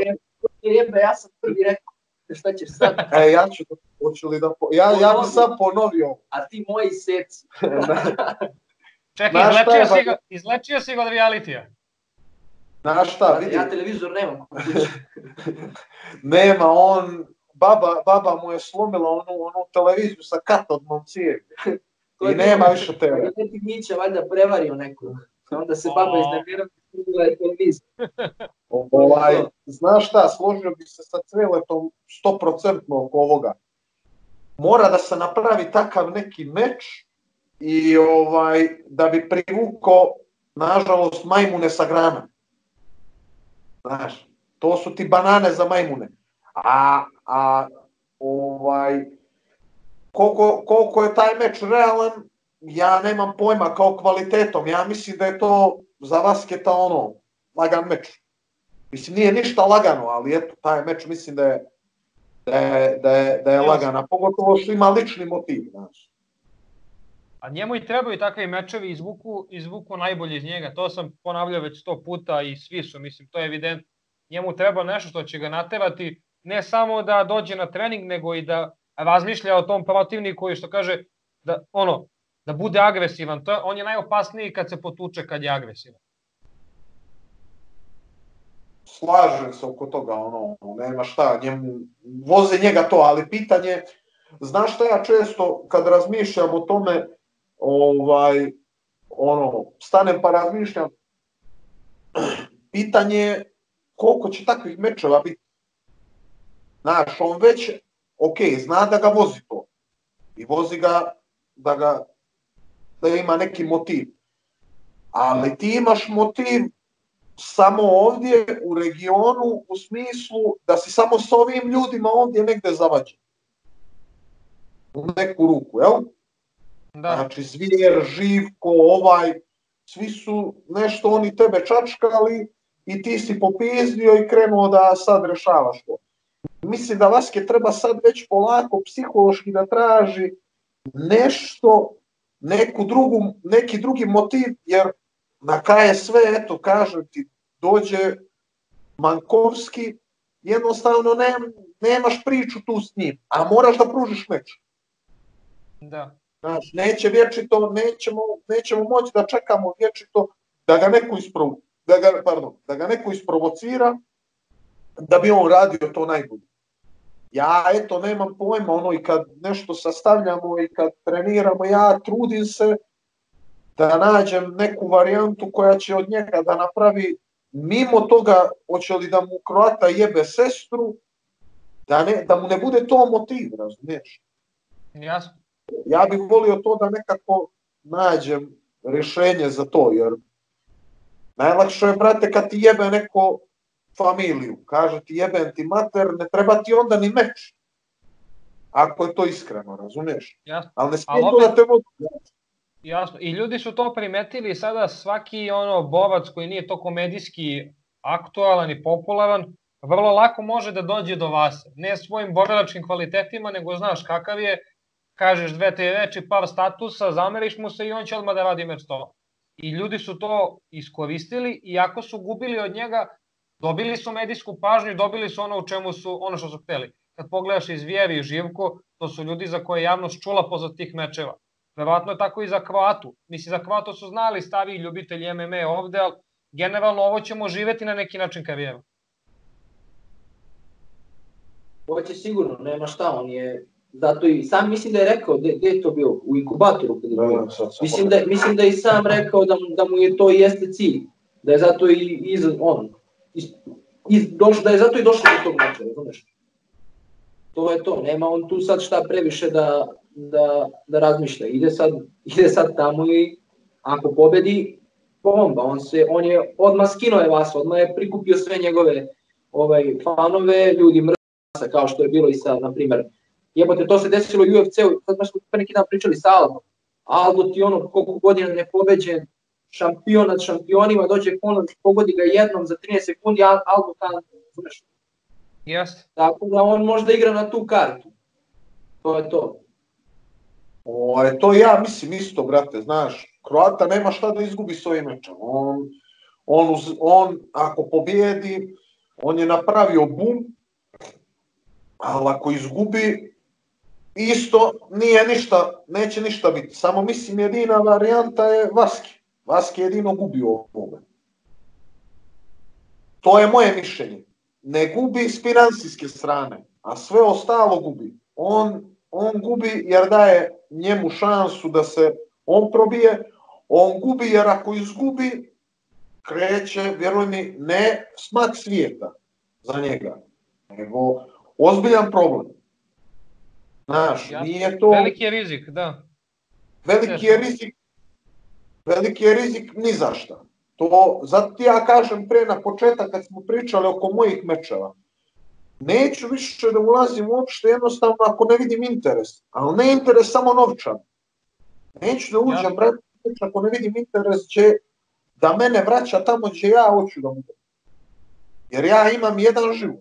Ja sam prvi rekao, Šta ćeš sad? E, ja ću, hoću li da... Po... Ja, ja bi sad ponovio. A ti moji seci. Čekaj, izlečio, ba... izlečio si ga od realitija. Znaš šta, vidi. Ja televizor nemam. Nema, on... Baba, baba mu je slomila onu, onu televiziju sa katodnom cijevi. I nema više tebe. Je neki Mića valjda prevario nekog. Onda se baba iznervirala i slomila je televiziju. Ovaj, znaš šta, složio bi se sa Cveletom sto procenti oko ovoga. Mora da se napravi takav neki meč i ovaj, da bi privukao, nažalost, majmune sa grana. Znaš, to su ti banane za majmune. A, a ovaj, koliko, koliko je taj meč realan, ja nemam pojma kao kvalitetom. Ja mislim da je to za Vasketa ono, lagan meč. Mislim, nije ništa lagano, ali eto, taj meč mislim da je, da je, da je, da je lagana. Pogotovo što ima lični motiv. Znaš. A njemu i trebaju takve mečevi, izvuku, izvuku najbolje iz njega. To sam ponavljao već sto puta i svi su, mislim, to je evidentno. Njemu treba nešto što će ga naterati, ne samo da dođe na trening, nego i da razmišlja o tom protivniku i što kaže, da, ono, da bude agresivan. To je, on je najopasniji kad se potuče, kad je agresivan. Slažem se oko toga, ono, nema šta, njemu, voze njega to, ali pitanje, znaš šta ja često kad razmišljam o tome, ovaj, ono, stanem pa razmišljam, pitanje koliko će takvih mečeva biti. Znaš, on već, ok, zna da ga vozi to. I vozi ga da ga, da ima neki motiv. Ali ti imaš motiv samo ovdje u regionu u smislu da si samo s ovim ljudima ovdje negde zavađen. U neku ruku, jel? Da. Znači, Zvijer, Živko, ovaj, svi su nešto oni tebe čačkali i ti si popizdio i krenuo da sad rešavaš to. Mislim da Vaske treba sad već polako psihološki da traži nešto, neku drugu, neki drugi motiv, jer na K S W, eto, kažem ti, dođe Mankovski, jednostavno ne, nemaš priču tu s njim, a moraš da pružiš meč. Da. Znaš, neće vječito, nećemo, nećemo moći da čekamo vječito da ga neko isprovo, da ga, pardon, da ga neko isprovocira, da bi on radio to najbolje. Ja, eto, nemam pojma, ono, i kad nešto sastavljamo i kad treniramo, ja trudim se da nađem neku varijantu koja će od njega da napravi, mimo toga, hoće li da mu Kroata jebe sestru, da, ne, da mu ne bude to motiv, razumiješ? Jasno. Ja bih volio to da nekako nađem rješenje za to, jer najlakše je, brate, kad ti jebe neko familiju, kaže ti jebem ti mater, ne treba ti onda ni meč. Ako je to iskreno, razumiješ? Jasno. Ali ne smije to da te vodu. Jasno, i ljudi su to primetili, sada svaki ono borac koji nije to komedijski aktualan i popularan, vrlo lako može da dođe do vas. Ne svojim borilačkim kvalitetima, nego znaš kakav je, kažeš dve, tri reči, par statusa, zameriš mu se i on će odmah da radi meč to. I ljudi su to iskoristili, iako su gubili od njega, dobili su medijsku pažnju i dobili su ono u čemu su, ono što su hteli. Kad pogledaš iz Vjeri i Živko, to su ljudi za koje javnost čula pozad tih mečeva. Verovatno je tako i za Kroatu. Mislim, za Kroatu su znali stariji ljubitelji M M A ovde, ali generalno ovo ćemo živeti na neki način karijeru. Ovo će sigurno, nema šta, on je... Zato i sam mislim da je rekao, gde je to bio? U inkubatoru. Kada je bio. Mislim, da, mislim da je i sam rekao da, da mu je to jeste cilj. Da je zato i iz, on... I došlo, da je zato i došlo do tog meča, razumeš? To je to, nema on tu sad šta previše da, da, da razmišlja. Ide sad, ide sad tamo i ako pobedi, bomba. On, se, on je odmah skinuo je Vaso, odmah je prikupio sve njegove ovaj, fanove, ljudi mrza, kao što je bilo i sad, na primer. Jebote, to se desilo u U F C-u, sad baš smo neki dan pričali sa Aldo. Aldo ti ono, koliko godina ne pobeđen, šampion nad šampionima, dođe Conor, pogodi ga jednom za trinaest sekundi, Aldo Tan, razumeš? Jeste. Tako da on možda igra na tu kartu. To je to. O, je to ja mislim isto, brate, znaš, Kroata nema šta da izgubi s ovim mečom. On, on, uz, on, ako pobijedi, on je napravio bum, ali ako izgubi, isto nije ništa, neće ništa biti. Samo mislim jedina varijanta je Vaski. Vaski jedino gubi u ovome. To je moje mišljenje. Ne gubi s finansijske strane, a sve ostalo gubi. On, on gubi jer daje njemu šansu da se on probije, on gubi jer ako izgubi, kreće, vjeruj mi, ne smak svijeta za njega, nego ozbiljan problem. Znaš, ja, nije to... Veliki je rizik, da. Veliki je rizik, veliki je rizik ni za šta. To, zato ti ja kažem pre na početak kad smo pričali oko mojih mečeva, neću više da ulazim uopšte jednostavno ako ne vidim interes, ali ne interes samo novčan. Neću da uđem, ja, brati, ako ne vidim interes će da mene vraća tamo gdje ja hoću da budem. Jer ja imam jedan život.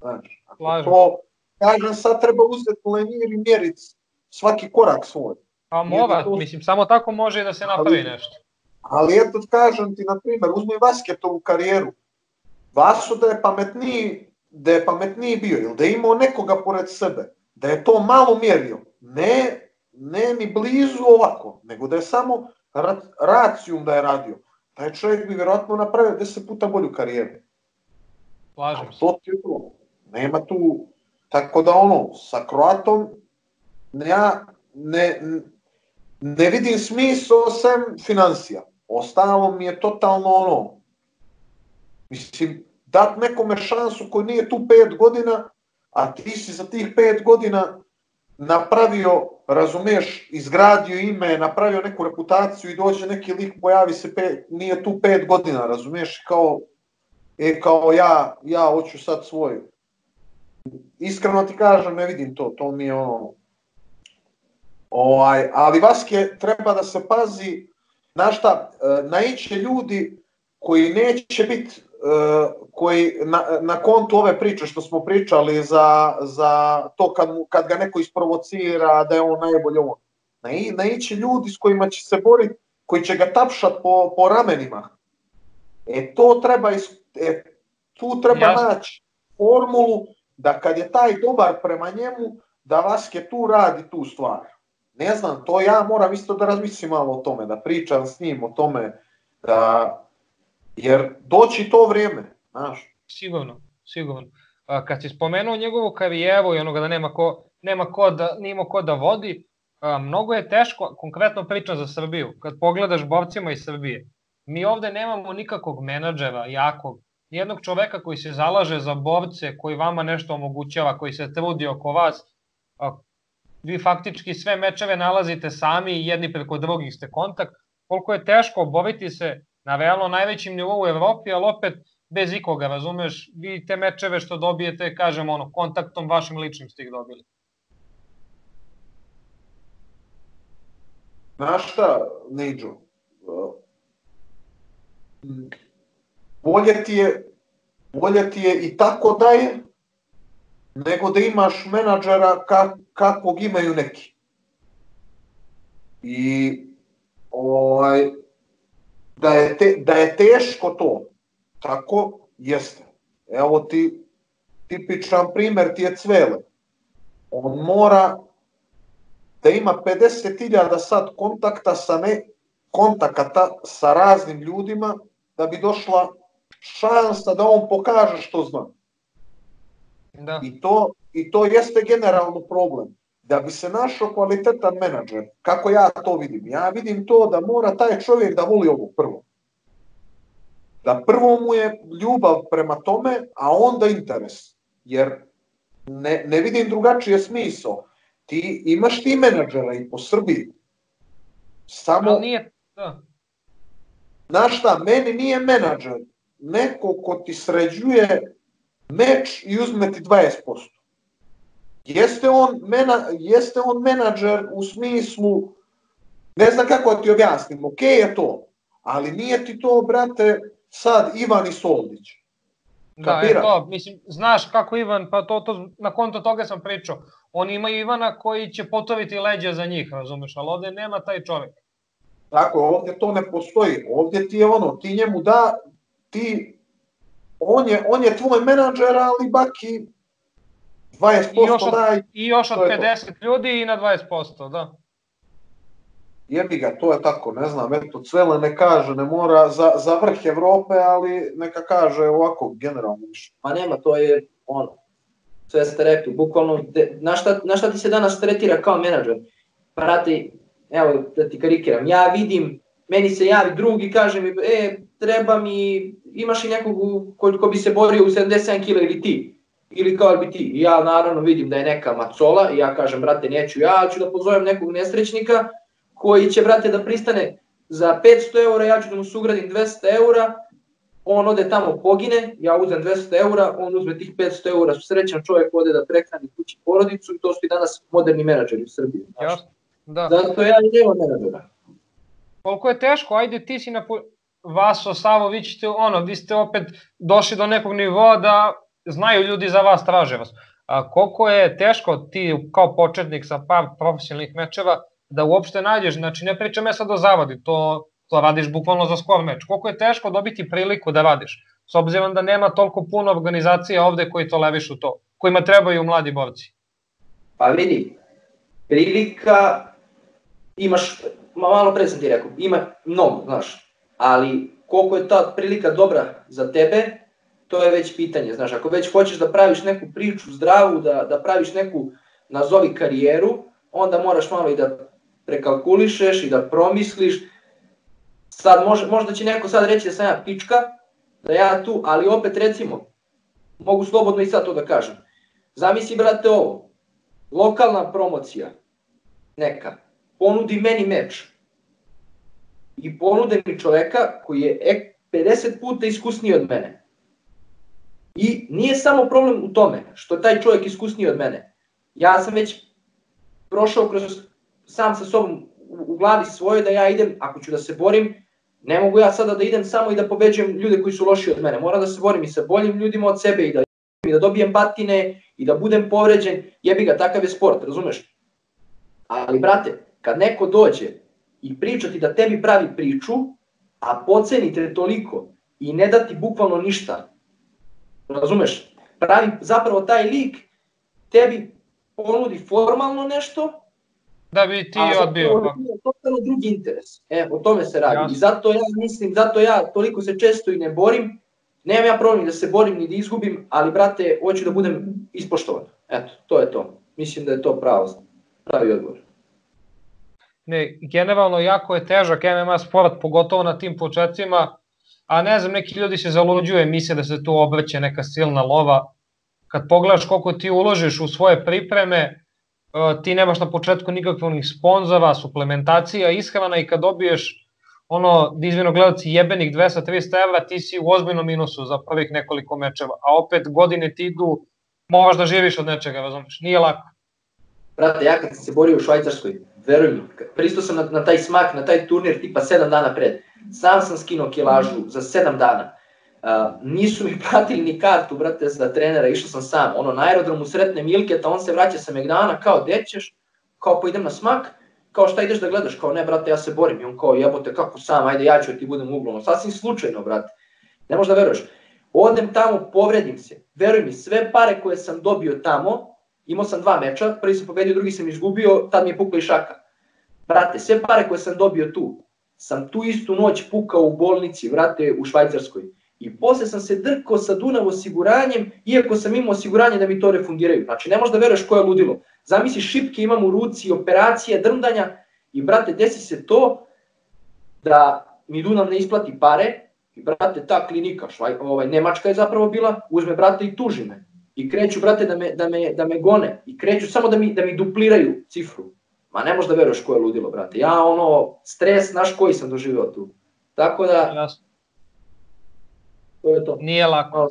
Znači, ako Lažem. to kažem, sad treba uzeti lenir i mjeriti svaki korak svoj. A mora, to... mislim, samo tako može da se napravi ali, nešto. Ali eto kažem ti, na primjer, uzmi Vasketovu karijeru. Vaso da je pametniji, da je pametniji bio, ili da je imao nekoga pored sebe, da je to malo mjerio. Ne, ne ni blizu ovako, nego da je samo racijum da je radio. Taj čovjek bi vjerojatno napravio deset puta bolju karijeru. Slažem se. To ti je to. Nema tu... Tako da ono, sa Kroatom ja ne, ne vidim smisla osim financija. Ostalo mi je totalno ono... Mislim, dat nekome šansu koji nije tu pet godina, a ti si za tih pet godina napravio, razumiješ, izgradio ime, napravio neku reputaciju i dođe neki lik, pojavi se, pet, nije tu pet godina, razumiješ, kao, e, kao ja, ja hoću sad svoj. Iskreno ti kažem, ne vidim to, to mi je ono, ovaj, ali Vaske treba da se pazi, znaš šta, naiće ljudi koji neće biti, koji na, na kontu ove priče što smo pričali za, za to kad, kad ga neko isprovocira da je on najbolje on. Na, naići ljudi s kojima će se boriti, koji će ga tapšati po, po ramenima. E to treba, e, tu treba Jasne. naći formulu da kad je taj dobar prema njemu, da Vaske tu radi tu stvar. Ne znam, to ja moram isto da razmislim malo o tome, da pričam s njim o tome, da... Jer doći to vrijeme, znaš. Sigurno, sigurno. A, kad si spomenuo njegovu karijeru i onoga da nema ko, nema ko da, nima ko da vodi, a, mnogo je teško, konkretno pričam za Srbiju, kad pogledaš borcima iz Srbije. Mi ovde nemamo nikakvog menadžera, jakog, nijednog čoveka koji se zalaže za borce, koji vama nešto omogućava, koji se trudi oko vas. A, vi faktički sve mečeve nalazite sami i jedni preko drugih ste kontakt. Koliko je teško boriti se na realno najvećim nivou u Evropi, ali opet bez ikoga, razumeš, vi te mečeve što dobijete, kažem, ono, kontaktom vašim ličnim ste ih dobili. Znaš šta, Neđo, bolje ti je, bolje ti je i tako da je, nego da imaš menadžera kak, kakvog imaju neki. I, ovaj... Da je, te, da je teško to, tako jeste. Evo ti tipičan primer ti je Cvele. On mora da ima pedeset hiljada sad kontakta sa ne, kontakata sa raznim ljudima da bi došla šansa da on pokaže što zna. Da. I, to, I to jeste generalno problem. Da bi se našao kvalitetan menadžer, kako ja to vidim? Ja vidim to da mora taj čovjek da voli ovo prvo. Da prvo mu je ljubav prema tome, a onda interes. Jer ne, ne vidim drugačije smisao. Ti imaš ti menadžera i po Srbiji. Samo... Ali nije to. Znaš šta, meni nije menadžer neko ko ti sređuje meč i uzme ti dvadeset posto. Jeste on, mena, jeste on menadžer u smislu, ne znam kako ti objasnim, ok je to, ali nije ti to, brate, sad Ivan i Soldić. Da, je to, mislim, znaš kako Ivan, pa to, to, na konto toga sam pričao, on ima Ivana koji će potoviti leđa za njih, razumeš, ali ovdje nema taj čovjek. Tako, ovdje to ne postoji, ovdje ti je ono, ti njemu da, ti, on je, on je tvoj menadžer, ali baki... dvadeset posto daj. I još od pedeset ljudi i na dvadeset posto, da. Jebi ga, to je tako, ne znam, eto, Cvele ne kaže, ne mora, za, za vrh Evrope, ali neka kaže ovako, generalno. Pa nema, to je ono, sve ste rekli, bukvalno, de, na, šta, na šta ti se danas tretira kao menadžer? Prati, evo, da ti karikiram, ja vidim, meni se javi drugi, kaže mi, e, treba mi, imaš i nekog ko, ko bi se borio u sedamdeset sedam kila ili ti, ili kao bi ti. Ja naravno vidim da je neka macola i ja kažem, brate, neću ja, ali ću da pozovem nekog nesrećnika, koji će, brate, da pristane za petsto eura, ja ću da mu sugradim dvesta eura, on ode tamo pogine, ja uzem dvesta eura, on uzme tih petsto eura, srećan čovjek ode da prehrani kući porodicu i to su i danas moderni menadžeri u Srbiji. Ja, da. Zato ja i nema menadžera. Koliko je teško, ajde ti si na napu... Vaso, Savo, vi ćete, ono, vi ste opet došli do nekog nivoa da znaju ljudi za vas, traže vas. A koliko je teško ti kao početnik sa par profesionalnih mečeva da uopšte nađeš, znači ne pričam ja sad o zavadi, to, to radiš bukvalno za skor meč. Koliko je teško dobiti priliku da radiš, s obzirom da nema toliko puno organizacija ovde koji to levišu to, kojima trebaju mladi borci? Pa vidi, prilika imaš, malo pre sam ti rekao, ima mnogo, znaš, ali koliko je ta prilika dobra za tebe, to je već pitanje, znaš, ako već hoćeš da praviš neku priču zdravu, da, da praviš neku, nazovi karijeru, onda moraš malo i da prekalkulišeš i da promisliš. Sad može, možda će neko sad reći da sam ja pička, da ja tu, ali opet recimo, mogu slobodno i sad to da kažem. Zamisli, brate, ovo, lokalna promocija neka, ponudi meni meč i ponude mi čoveka koji je pedeset puta iskusniji od mene. I nije samo problem u tome što je taj čovek iskusniji od mene. Ja sam već prošao kroz... sam sa sobom u glavi svoje da ja idem, ako ću da se borim, ne mogu ja sada da idem samo i da pobeđujem ljude koji su loši od mene. Moram da se borim i sa boljim ljudima od sebe i da, i da dobijem batine i da budem povređen. Jebi ga, takav je sport, razumeš? Ali brate, kad neko dođe i priča ti da tebi pravi priču, a podceni te toliko i ne da ti bukvalno ništa, razumeš? Pravi zapravo taj lik tebi ponudi formalno nešto, da bi ti odbio. A totalno drugi interes. E, o tome se radi. Jasne. I zato ja mislim, zato ja toliko se često i ne borim. Nemam ja problem da se borim ni da izgubim, ali brate, hoću da budem ispoštovan. Eto, to je to. Mislim da je to pravo, pravi odgovor. Ne, generalno jako je težak M M A sport, pogotovo na tim početcima, a ne znam, neki ljudi se zaluđuju i misle da se tu obrće neka silna lova. Kad pogledaš koliko ti uložiš u svoje pripreme, ti nemaš na početku nikakvih sponzora, suplementacija, ishrana i kad dobiješ ono, izvino gledalci, jebenih dvesta do trista evra, ti si u ozbiljnom minusu za prvih nekoliko mečeva, a opet godine ti idu, moraš da živiš od nečega, razumiješ, nije lako. Brate, ja kad sam se borio u Švajcarskoj, verujem, pristao sam na, na taj smak, na taj turnir tipa sedam dana pred, sam sam skinuo kilažu za sedam dana, Uh, nisu mi pratili ni kartu, brate, za trenera, išao sam sam, ono, na aerodromu sretnem Ilketa, on se vraća sa Megdana, kao, gde ćeš, kao, pa idem na smak, kao, šta ideš da gledaš, kao, ne, brate, ja se borim, i on kao, jebote, kako sam, ajde, ja ću, ti budem uglavnom, sasvim slučajno, brate, ne možda veruješ, odem tamo, povredim se, veruj mi, sve pare koje sam dobio tamo, imao sam dva meča, prvi sam pobedio, drugi sam izgubio, tad mi je pukla i šaka, brate, sve pare koje sam dobio tu, sam tu istu noć pukao u bolnici, brate, u Švajcarskoj. I posle sam se drkao sa Dunav osiguranjem, iako sam imao osiguranje da mi to refundiraju. Znači, ne možeš da veruješ ko je ludilo. Zamisli, šipke imam u ruci, operacije, drmdanja i, brate, desi se to da mi Dunav ne isplati pare i, brate, ta klinika, švaj, ovaj, nemačka je zapravo bila, uzme, brate, i tuži me. I kreću, brate, da me, da me, da me gone. I kreću samo da mi, da mi dupliraju cifru. Ma ne možeš da veruješ ko je ludilo, brate. Ja, ono, stres, znaš koji sam doživeo tu. Tako da... Jasno. To je to. Nije lako. Malo,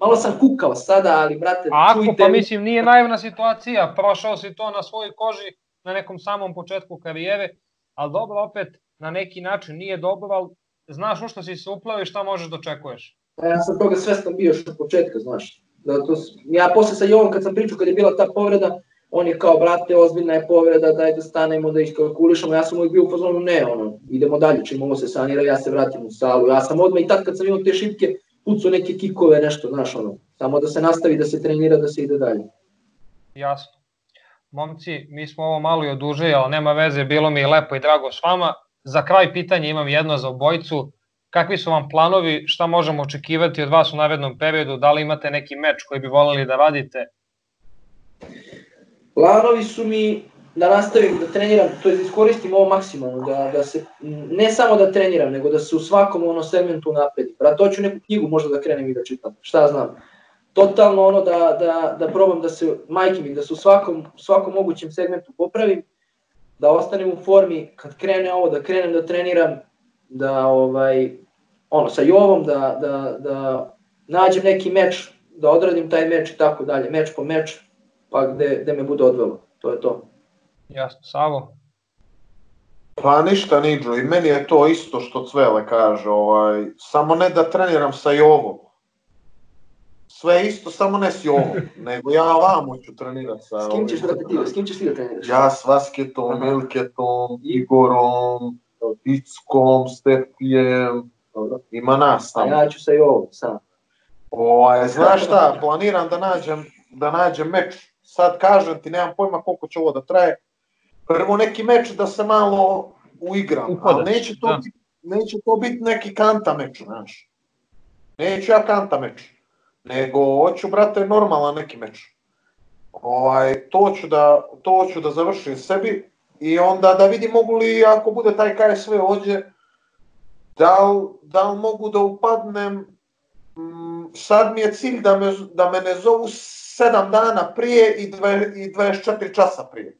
malo sam kukao sada, ali brate... Ako, čujte... pa mislim, nije naivna situacija, prošao si to na svojoj koži, na nekom samom početku karijere, ali dobro, opet, na neki način nije dobro, ali znaš u što si se uplao i šta možeš da očekuješ. Ja sam toga svestan bio što od početka, znaš. Zato, ja posle sa Jovom, kad sam pričao, kad je bila ta povreda, on je kao, brate, ozbiljna je povreda, daj da stanemo, da iskalkulišamo, ja sam uvijek bio u fazonu, ne, ono, idemo dalje, čim ovo se sanira, ja se vratim u salu, ja sam odmah i tad kad sam imao te šipke, pucao neke kikove, nešto, znaš, ono, samo da se nastavi, da se trenira, da se ide dalje. jasno. Momci, mi smo ovo malo i odužili, ali nema veze, bilo mi je lepo i drago s vama. Za kraj pitanja imam jedno za obojicu. Kakvi su vam planovi, šta možemo očekivati od vas u narednom periodu, da li imate neki meč koji bi voleli da radite? Planovi su mi da nastavim da treniram, to je da iskoristim ovo maksimalno, da, da se, ne samo da treniram, nego da se u svakom ono segmentu napredim. To ću neku knjigu možda da krenem i da čitam, šta znam. Totalno ono da, da, da probam da se majkim, da se u svakom, svakom mogućem segmentu popravim, da ostanem u formi kad krene ovo, da krenem da treniram, da ovaj, ono, sa Jovom, da, da, da nađem neki meč, da odradim taj meč i tako dalje, meč po meč, pa gde, gde me bude odvelo, to je to. Jasno, Savo? Pa ništa, Niđo, i meni je to isto što Cvele kaže, ovaj, samo ne da treniram sa Jovom. Sve isto, samo ne s Jovom, nego ja vamo ću trenirati sa... S kim ćeš da, s kim ćeš ti da treniraš? Ja s Vasketom, Elketom, Igorom, Tickom, Stepijem, ima nas tamo. A ja ću sa Jovom, sam. Znaš šta, planiram da nađem, da nađem meč. Sad kažem ti, nemam pojma koliko će ovo da traje. Prvo neki meč da se malo uigram, ali neće to biti neki kanta meč, znaš. Neću ja kanta meč. Nego hoću, brate, normalan neki meč. To ću da završim sebi i onda da vidim mogu li, ako bude taj K S W ovdje, da li mogu da upadnem. Sad mi je cilj da me ne zovu sedam dana prije i dvadeset četiri časa prije,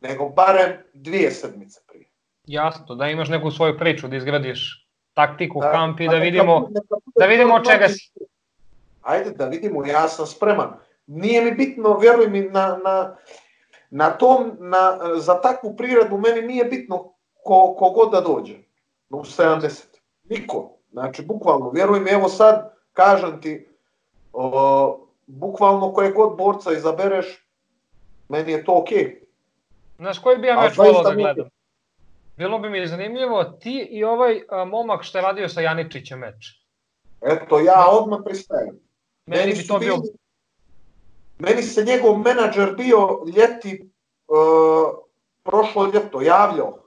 nego barem dvije sedmice prije. Jasno, da imaš neku svoju priču, da izgradiš taktiku, kamp i da vidimo čega si. Ajde da vidimo, ja sam spreman. Nije mi bitno, vjeruj mi, za takvu priredbu meni nije bitno kogod da dođe. U sedamdeset. Niko. Znači, bukvalno, vjeruj mi, evo sad, kažem ti, bukvalno koje god borca izabereš, meni je to okej. Znaš, koji bi ja meč volao da gledam? Bilo bi mi zanimljivo, ti i ovaj momak što je radio sa Janičićem meč. Eto, ja odmah pristajem. Meni se njegov menadžer bio ljeti, prošlo ljeto, javljao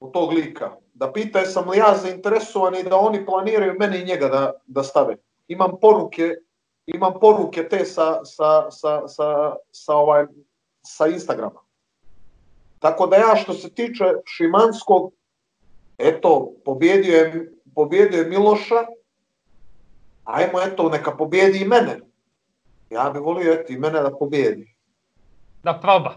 u tog lika, da pita jesam li ja zainteresovan i da oni planiraju mene i njega da stave. Imam poruke te sa Instagrama. Tako da ja što se tiče Šimanskog, eto, pobjedio je Miloša, ajmo, eto, neka pobjedi i mene. Ja bi volio, eto, i mene da pobjedi. Da proba.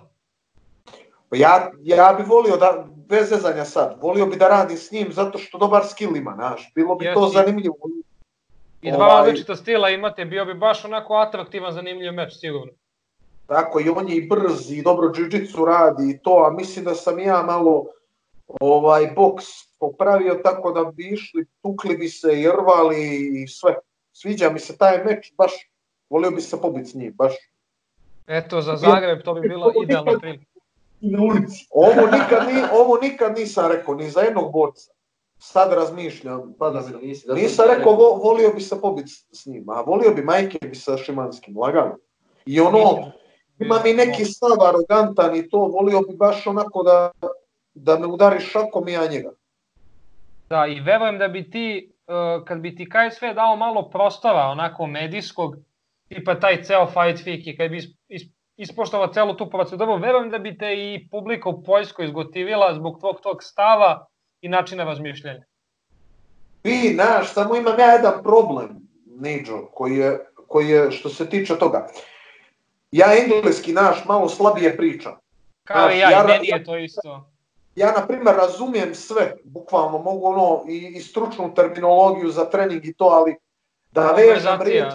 Ja bi volio, bez zezanja sad, volio bi da radim s njim, zato što dobar skill ima, znaš, bilo bi to zanimljivo. I dva različita stila imate, bio bi baš onako atraktivan, zanimljiv meč, sigurno. Tako, i on je i brz, i dobro džiu-džicu radi, i to, a mislim da sam ja malo boks popravio, tako da bi išli, tukli bi se i rvali i sve. Sviđa mi se taj meč, baš volio bi se pobiti s njim, baš. Eto, za Zagreb to bi bila idealna prilika. Ovo nikad nisam rekao, ni za jednog borca. Sad razmišljam, nisam rekao, volio bi se pobiti s njim, a volio bi majke bi sa Šimanskim, lagano. I ono, imam i neki stav arogantan i to, volio bi baš onako da me udari šakom i ja njega. Da, i verujem da bi ti... kad bi ti K S W dao malo prostora, onako medijskog, tipa taj ceo fight week i kad bi ispoštovao celu tu proceduru, verujem da bi te i publika u Poljskoj izgotivila zbog tvog tog stava i načina razmišljanja. Vi, znaš, samo imam ja jedan problem, Niđo, koji je što se tiče toga. Ja engleski, znaš, malo slabije pričam. Kao i ja, i meni je to isto. Ja, na primer, razumijem sve, bukvalno mogu ono i stručnu terminologiju za trening i to, ali da vežem riječ,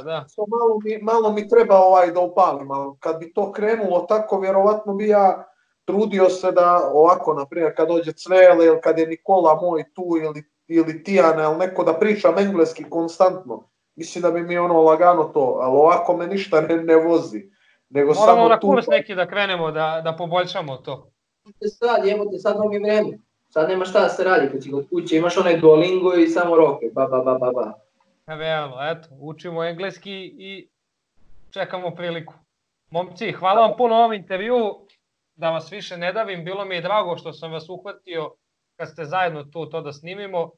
malo mi treba da upalim, ali kad bi to krenulo tako, vjerovatno bi ja trudio se da ovako, na primer, kad dođe Cvele ili kad je Nikola moj tu ili Tijana ili neko da pričam engleski konstantno, mislim da bi mi ono lagano to, ali ovako me ništa ne vozi. Moramo na kurs neki da krenemo, da poboljšamo to. Sad, evo te, sad vam je vreme, sad nema šta da se radi kad si kod kuće, imaš onaj Duolingo i samo roke, ba ba ba ba ba. Evo, eto, učimo engleski i čekamo priliku. Momci, hvala vam puno ovom intervju, da vas više ne davim, bilo mi je drago što sam vas uhvatio kad ste zajedno tu to da snimimo.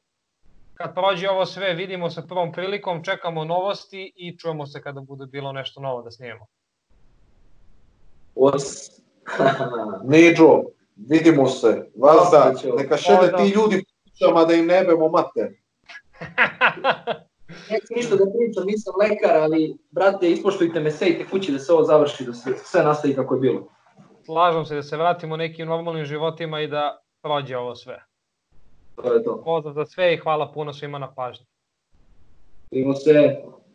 Kad prođe ovo sve, vidimo se prvom prilikom, čekamo novosti i čujemo se kada bude bilo nešto novo da snimimo. Os... Neđo, vidimo se. Vazda, neka šede ti ljudi pričama da im ne bemo mater. Neću ništa da pričam, nisam lekar, ali brate, ispoštujte me, sejte kući da se ovo završi, da sve nastavi kako je bilo. Slažem se, da se vratimo nekim normalnim životima i da prođe ovo sve. Pozdrav za sve i hvala puno svima na pažnji. Vidimo se.